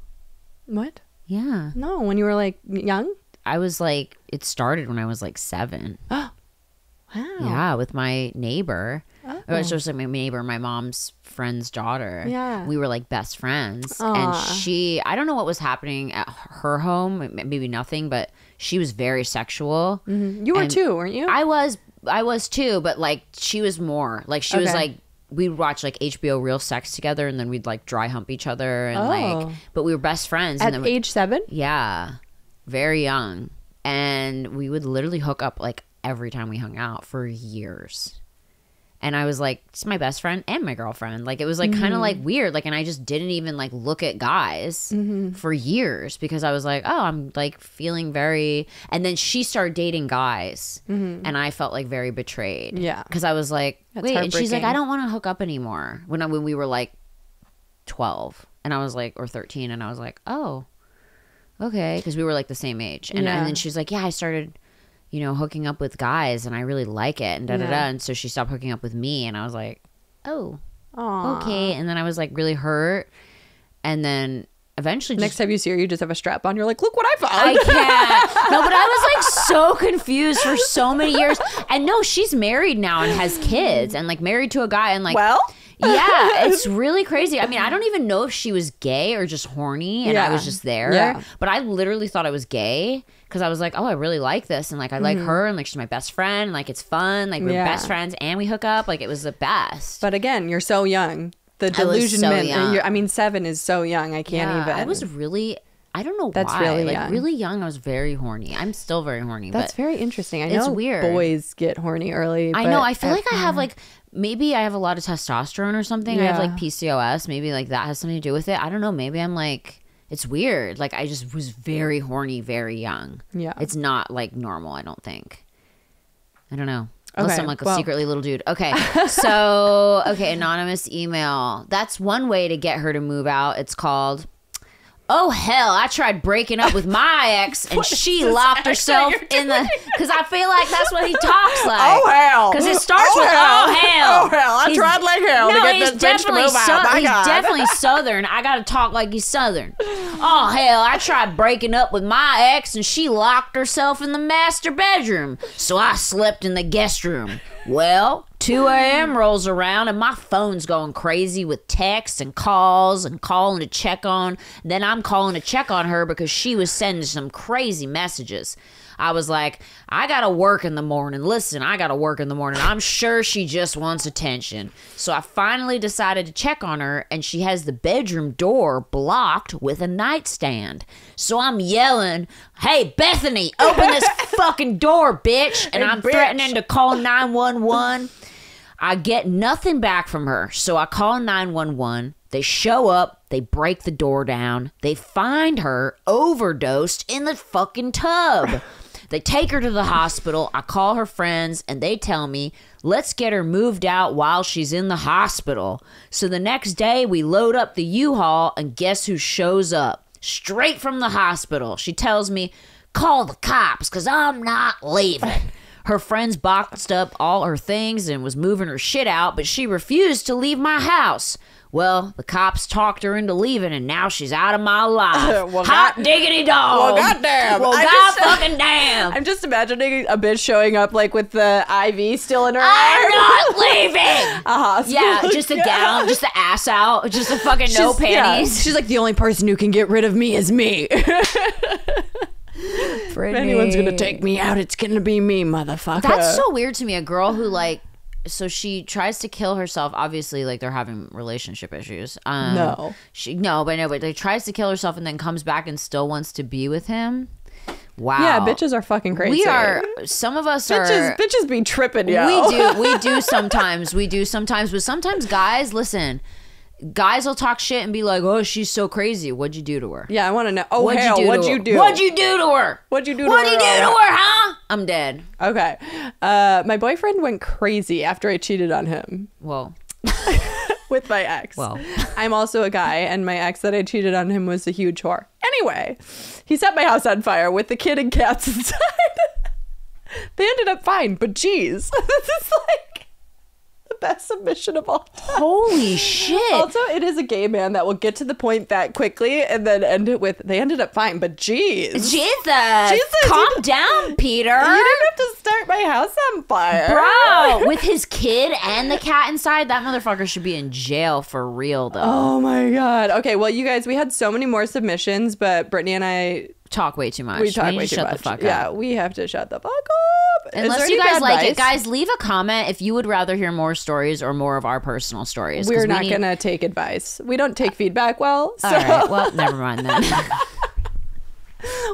What? Yeah. No, when you were like young? I was like, it started when I was like 7. Oh. Wow. Yeah, with my neighbor. Oh. It was just like my neighbor, my mom's friend's daughter. Yeah. We were like best friends. Aww. And she, I don't know what was happening at her home, maybe nothing, but she was very sexual. Mm-hmm. You were too, weren't you? I was too, but like she was more. Like she was like, we'd watch like HBO Real Sex together, and then we'd like dry hump each other. And like, but we were best friends. At age 7? Yeah. Very young. And we would literally hook up like every time we hung out for years. And I was like, it's my best friend and my girlfriend. Like it was like kind of like weird. Like, and I just didn't even like look at guys for years because I was like, oh, I'm like feeling very, and then she started dating guys and I felt like very betrayed. Yeah. Cause I was like, wait, and she's like, I don't want to hook up anymore. When we were like 12 and I was like, or 13. And I was like, oh, okay. Cause we were like the same age. And, and then she's like, yeah, I started, you know, hooking up with guys and I really like it and da-da-da. And so she stopped hooking up with me and I was like, oh, aww. Okay. And then I was like really hurt. And then eventually next time you see her, you just have a strap on. You're like, look what I found. I can't. No, but I was like so confused for so many years. And no, she's married now and has kids and like married to a guy and like, well, yeah, it's really crazy. I mean, I don't even know if she was gay or just horny and I was just there. Yeah. But I literally thought I was gay because I was like, oh, I really like this. And like, I like her and like, she's my best friend. And, like, it's fun. Like, we're best friends and we hook up. Like, it was the best. But again, you're so young. The delusionment. So I mean, 7 is so young. I can't even. I was really, I don't know that's why. That's really like, young. Really young. I was very horny. I'm still very horny. That's but very interesting. I know it's weird. Boys get horny early. I know. I feel like I have like, maybe I have a lot of testosterone or something. I have like PCOS. Maybe like that has something to do with it. I don't know. Maybe I'm like, it's weird. Like I just was very horny, very young. Yeah. It's not like normal, I don't think. I don't know. Unless I'm like a secretly little dude. Okay. So, okay. Anonymous email. That's one way to get her to move out. It's called, oh hell, I tried breaking up with my ex and she locked herself in the, because I feel like that's what he talks like. Oh hell. Because it starts with hell. Oh hell. Oh hell. I tried like hell to get this bitch to move out. He's definitely Southern. I got to talk like he's Southern. Oh hell, I tried breaking up with my ex and she locked herself in the master bedroom. So I slept in the guest room. Well, 2 a.m. rolls around and my phone's going crazy with texts and calls and calling to check on. Then I'm calling to check on her because she was sending some crazy messages. I was like, I gotta work in the morning. Listen, I gotta work in the morning. I'm sure she just wants attention. So I finally decided to check on her and she has the bedroom door blocked with a nightstand. So I'm yelling, hey, Bethany, open this fucking door, bitch. And I'm threatening to call 911. I get nothing back from her. So I call 911. They show up. They break the door down. They find her overdosed in the fucking tub. They take her to the hospital. I call her friends and they tell me, let's get her moved out while she's in the hospital. So the next day we load up the U-Haul and guess who shows up? Straight from the hospital. She tells me, call the cops because I'm not leaving. Her friends boxed up all her things and was moving her shit out, but she refused to leave my house. Well, the cops talked her into leaving, and now she's out of my life. Well, hot diggity dog. Well, goddamn. Well, god fucking damn. I'm just imagining a bitch showing up like with the IV still in her arm. Not leaving. Yeah, just a gown, just the ass out, just a fucking no panties. Yeah. She's like, the only person who can get rid of me is me. If anyone's gonna take me out, it's gonna be me, motherfucker. That's so weird to me. A girl who like, so she tries to kill herself. Obviously, like they're having relationship issues. But they tries to kill herself and then comes back and still wants to be with him. Wow. Yeah, bitches are fucking crazy. We are. Some of us are. Bitches be tripping, yo. We do sometimes. But sometimes guys, listen. Guys will talk shit and be like, oh, she's so crazy. What'd you do to her? Yeah, I want to know. Oh, hell, what'd you do? What'd you do to her? What'd you do to her? What'd you do to her, huh? I'm dead. Okay. My boyfriend went crazy after I cheated on him. Whoa. With my ex. Well, I'm also a guy, and my ex that I cheated on him was a huge whore. Anyway, he set my house on fire with the kid and cats inside. They ended up fine, but geez. This is like... best submission of all time. Holy shit. Also, it is a gay man that will get to the point that quickly and then end it with, they ended up fine, but geez. Jesus. Calm down, Peter. You didn't have to start my house on fire. Bro, with his kid and the cat inside, that motherfucker should be in jail for real, though. Oh, my God. Okay, well, you guys, we had so many more submissions, but Brittany and I... talk way too much. We talk way too much. Shut the fuck up. Yeah, we have to shut the fuck up. Unless you guys like it. Guys, leave a comment if you would rather hear more stories or more of our personal stories. We're not going to take advice. We don't take feedback well. All right. Well, never mind then.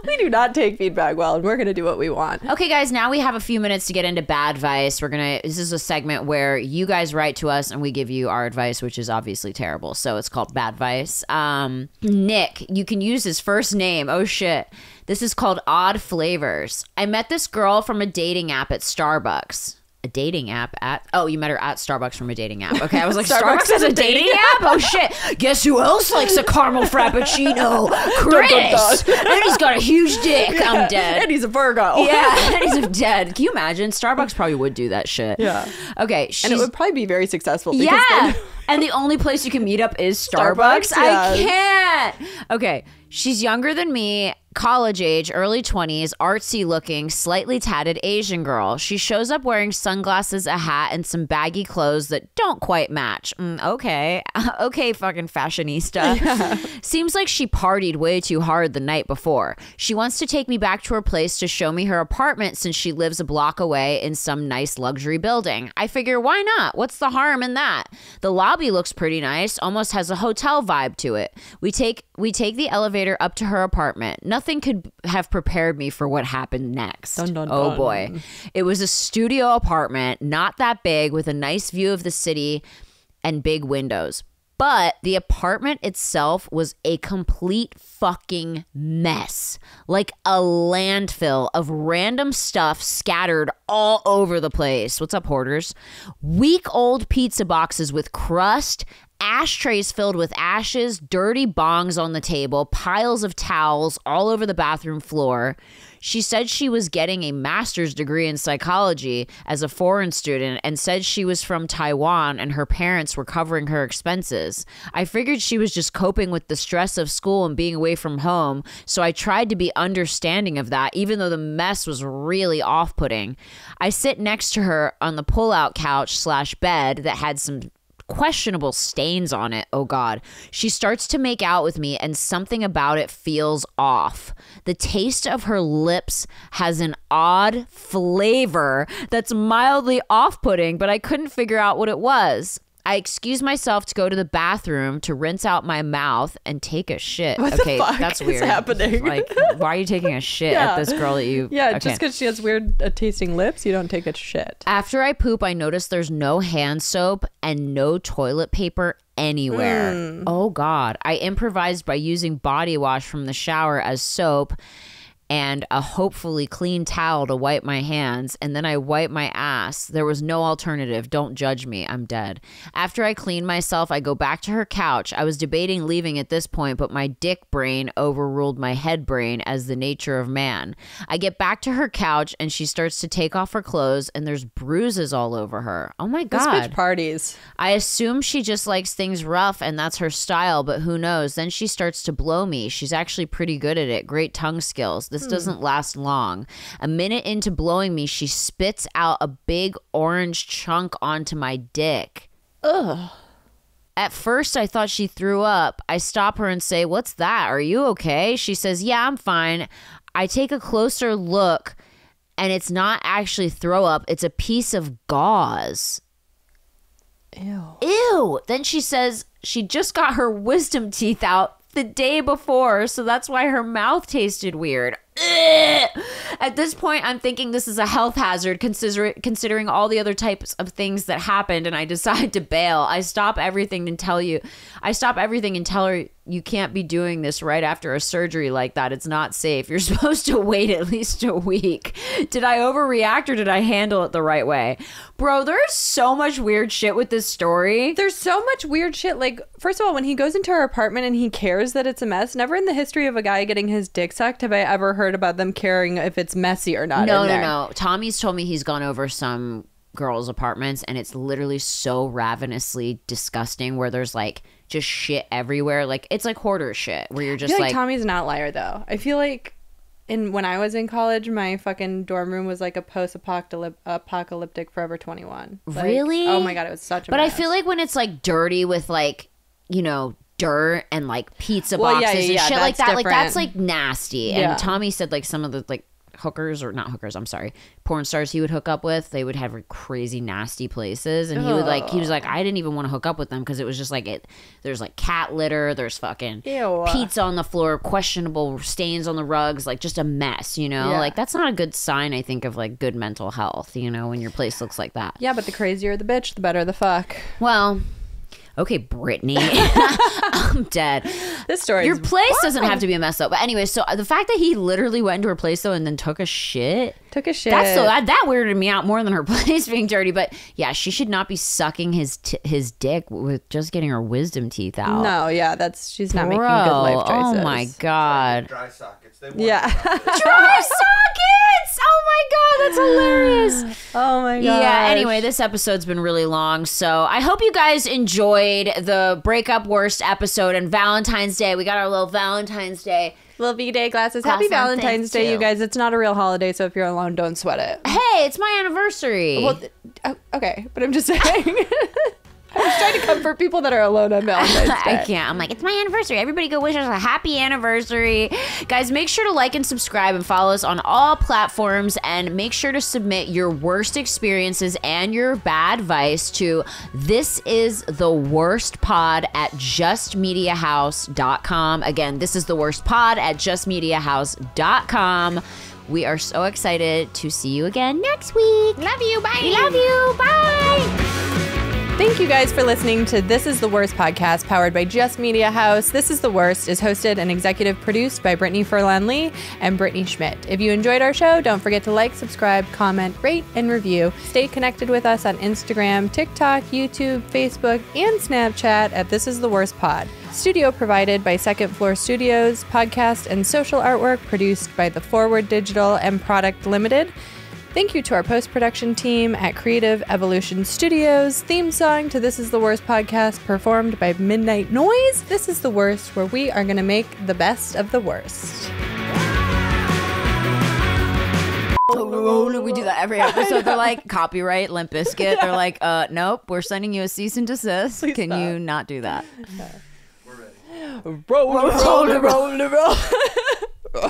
We do not take feedback well, and we're going to do what we want. Okay, guys, now we have a few minutes to get into bad advice. This is a segment where you guys write to us and we give you our advice, which is obviously terrible. So it's called bad advice. Nick, you can use his first name. Oh, shit. This is called Odd Flavors. I met this girl from a dating app at Starbucks. A dating app at... oh, you met her at Starbucks from a dating app. Okay, I was like, Starbucks is a dating app? Oh, shit. Guess who else likes a caramel frappuccino? Chris. And he's got a huge dick. Yeah. I'm dead. And he's a Virgo. Yeah, and he's dead. Can you imagine? Starbucks probably would do that shit. Yeah. Okay, and it would probably be very successful. Yeah. and the only place you can meet up is Starbucks? Yes. I can't. Okay. She's younger than me, college age, early 20s, artsy looking, slightly tatted Asian girl. She shows up wearing sunglasses, a hat, and some baggy clothes that don't quite match. Okay. Okay, fucking fashionista. Yeah. Seems like she partied way too hard the night before. She wants to take me back to her place to show me her apartment since she lives a block away in some nice luxury building. I figure, why not? What's the harm in that? The lobby looks pretty nice, almost has a hotel vibe to it. We take the elevator up to her apartment. Nothing could have prepared me for what happened next. Dun, dun, oh dun. Boy. It was a studio apartment, not that big, with a nice view of the city and big windows. But the apartment itself was a complete fucking mess. Like a landfill of random stuff scattered all over the place. What's up, hoarders? Week-old pizza boxes with crust, ashtrays filled with ashes, dirty bongs on the table, piles of towels all over the bathroom floor. She said she was getting a master's degree in psychology as a foreign student and said she was from Taiwan and her parents were covering her expenses. I figured she was just coping with the stress of school and being away from home, so I tried to be understanding of that, even though the mess was really off-putting. I sit next to her on the pull-out couch / bed that had some questionable stains on it. Oh God. She starts to make out with me and something about it feels off. The taste of her lips has an odd flavor that's mildly off-putting, but I couldn't figure out what it was. I excuse myself to go to the bathroom to rinse out my mouth and take a shit. What okay, the fuck that's weird. Is happening? Like, why are you taking a shit yeah. at this girl that you... Yeah, okay. Just because she has weird tasting lips, you don't take a shit. After I poop, I notice there's no hand soap and no toilet paper anywhere. Mm. Oh, God. I improvised by using body wash from the shower as soap and a hopefully clean towel to wipe my hands, and then I wipe my ass. There was no alternative. Don't judge me. I'm dead. After I clean myself, I go back to her couch. I was debating leaving at this point, but my dick brain overruled my head brain as the nature of man. I get back to her couch, and she starts to take off her clothes, and there's bruises all over her. Oh, my God. This bitch parties. I assume she just likes things rough, and that's her style, but who knows? Then she starts to blow me. She's actually pretty good at it. Great tongue skills. This doesn't last long. A minute into blowing me, she spits out a big orange chunk onto my dick. Ugh. At first, I thought she threw up. I stop her and say, "What's that? Are you okay?" She says, "Yeah, I'm fine." I take a closer look, and it's not actually throw up. It's a piece of gauze. Ew. Ew. Then she says she just got her wisdom teeth out the day before, so that's why her mouth tasted weird. Ugh. At this point, I'm thinking this is a health hazard, considering all the other types of things that happened, and I decide to bail. I stop everything and tell her you can't be doing this right after a surgery like that. It's not safe. You're supposed to wait at least a week. Did I overreact or did I handle it the right way? Bro, there's so much weird shit with this story. There's so much weird shit. Like, first of all, when he goes into her apartment and he cares that it's a mess, never in the history of a guy getting his dick sucked have I ever heard about them caring if it's messy or not. No. Tommy's told me he's gone over some girls' apartments and it's literally so ravenously disgusting where there's like just shit everywhere. Like it's like hoarder shit where you're just I feel like Tommy's an outlier though. I feel like when I was in college, my fucking dorm room was like a post-apocalyptic Forever 21. Like, really? Oh my God, it was such a mess. I feel like when it's like dirty with like, you know, dirt and like pizza boxes and shit like that. Different. Like that's like nasty. Yeah. And Tommy said like some of the like hookers or not hookers, I'm sorry, porn stars he would hook up with, they would have like, crazy nasty places, and he was like, I didn't even want to hook up with them because it was just like there's like cat litter, there's fucking Ew. Pizza on the floor, questionable stains on the rugs, like just a mess, you know? Yeah. Like that's not a good sign, I think, of like good mental health, you know, when your place looks like that. Yeah, but the crazier the bitch, the better the fuck. Well, okay, Brittany. I'm dead. This story. Your place doesn't have to be a mess, though. But anyway, so the fact that he literally went into her place, though, and then took a shit. That weirded me out more than her place being dirty. But yeah, she should not be sucking his dick with just getting her wisdom teeth out. No, yeah, she's not making good life choices. Oh my God. Dry sockets. Dry sockets. Oh my God, that's hilarious. Oh my god. Yeah, anyway, this episode's been really long, so I hope you guys enjoyed the Breakup Worst episode and Valentine's Day. We got our little Valentine's Day. Little V-Day glasses. Happy Valentine's Day, you guys. It's not a real holiday, so if you're alone, don't sweat it. Hey, it's my anniversary. Well, okay, but I'm just saying. I was trying to comfort people that are alone on Valentine's Day. I can't. I'm like, it's my anniversary. Everybody go wish us a happy anniversary. Guys, make sure to like and subscribe and follow us on all platforms, and make sure to submit your worst experiences and your bad advice to thisistheworstpod@justmediahouse.com. Again, thisistheworstpod@justmediahouse.com. We are so excited to see you again next week. Love you. Bye. Love you. Bye. Thank you guys for listening to This Is The Worst Podcast, powered by Just Media House. This Is The Worst is hosted and executive produced by Brittany Furlan-Lee and Brittany Schmidt. If you enjoyed our show, don't forget to like, subscribe, comment, rate, and review. Stay connected with us on Instagram, TikTok, YouTube, Facebook, and Snapchat at This Is The Worst Pod. Studio provided by Second Floor Studios. Podcast and social artwork produced by The Forward Digital and Product Limited. Thank you to our post-production team at Creative Evolution Studios. Theme song to This Is The Worst Podcast performed by Midnight Noise. This Is The Worst, where we are going to make the best of the worst. We do that every episode. They're like, copyright, Limp Bizkit. They're like, nope, we're sending you a cease and desist. Please Can stop. You not do that? We're ready. Roll.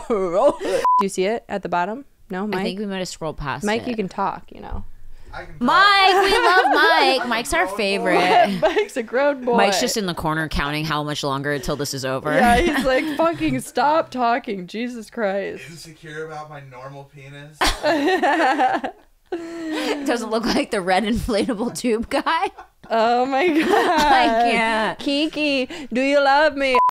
Roll. Do you see it at the bottom? No, Mike? I think we might have scrolled past Mike, it. You can talk, you know. I can talk. Mike, we love Mike. Mike's our favorite. Mike's a grown boy. Mike's just in the corner counting how much longer until this is over. Yeah, he's like, fucking stop talking. Jesus Christ. Insecure about my normal penis. It doesn't look like the red inflatable tube guy. Oh my God. I can't. Kiki, do you love me?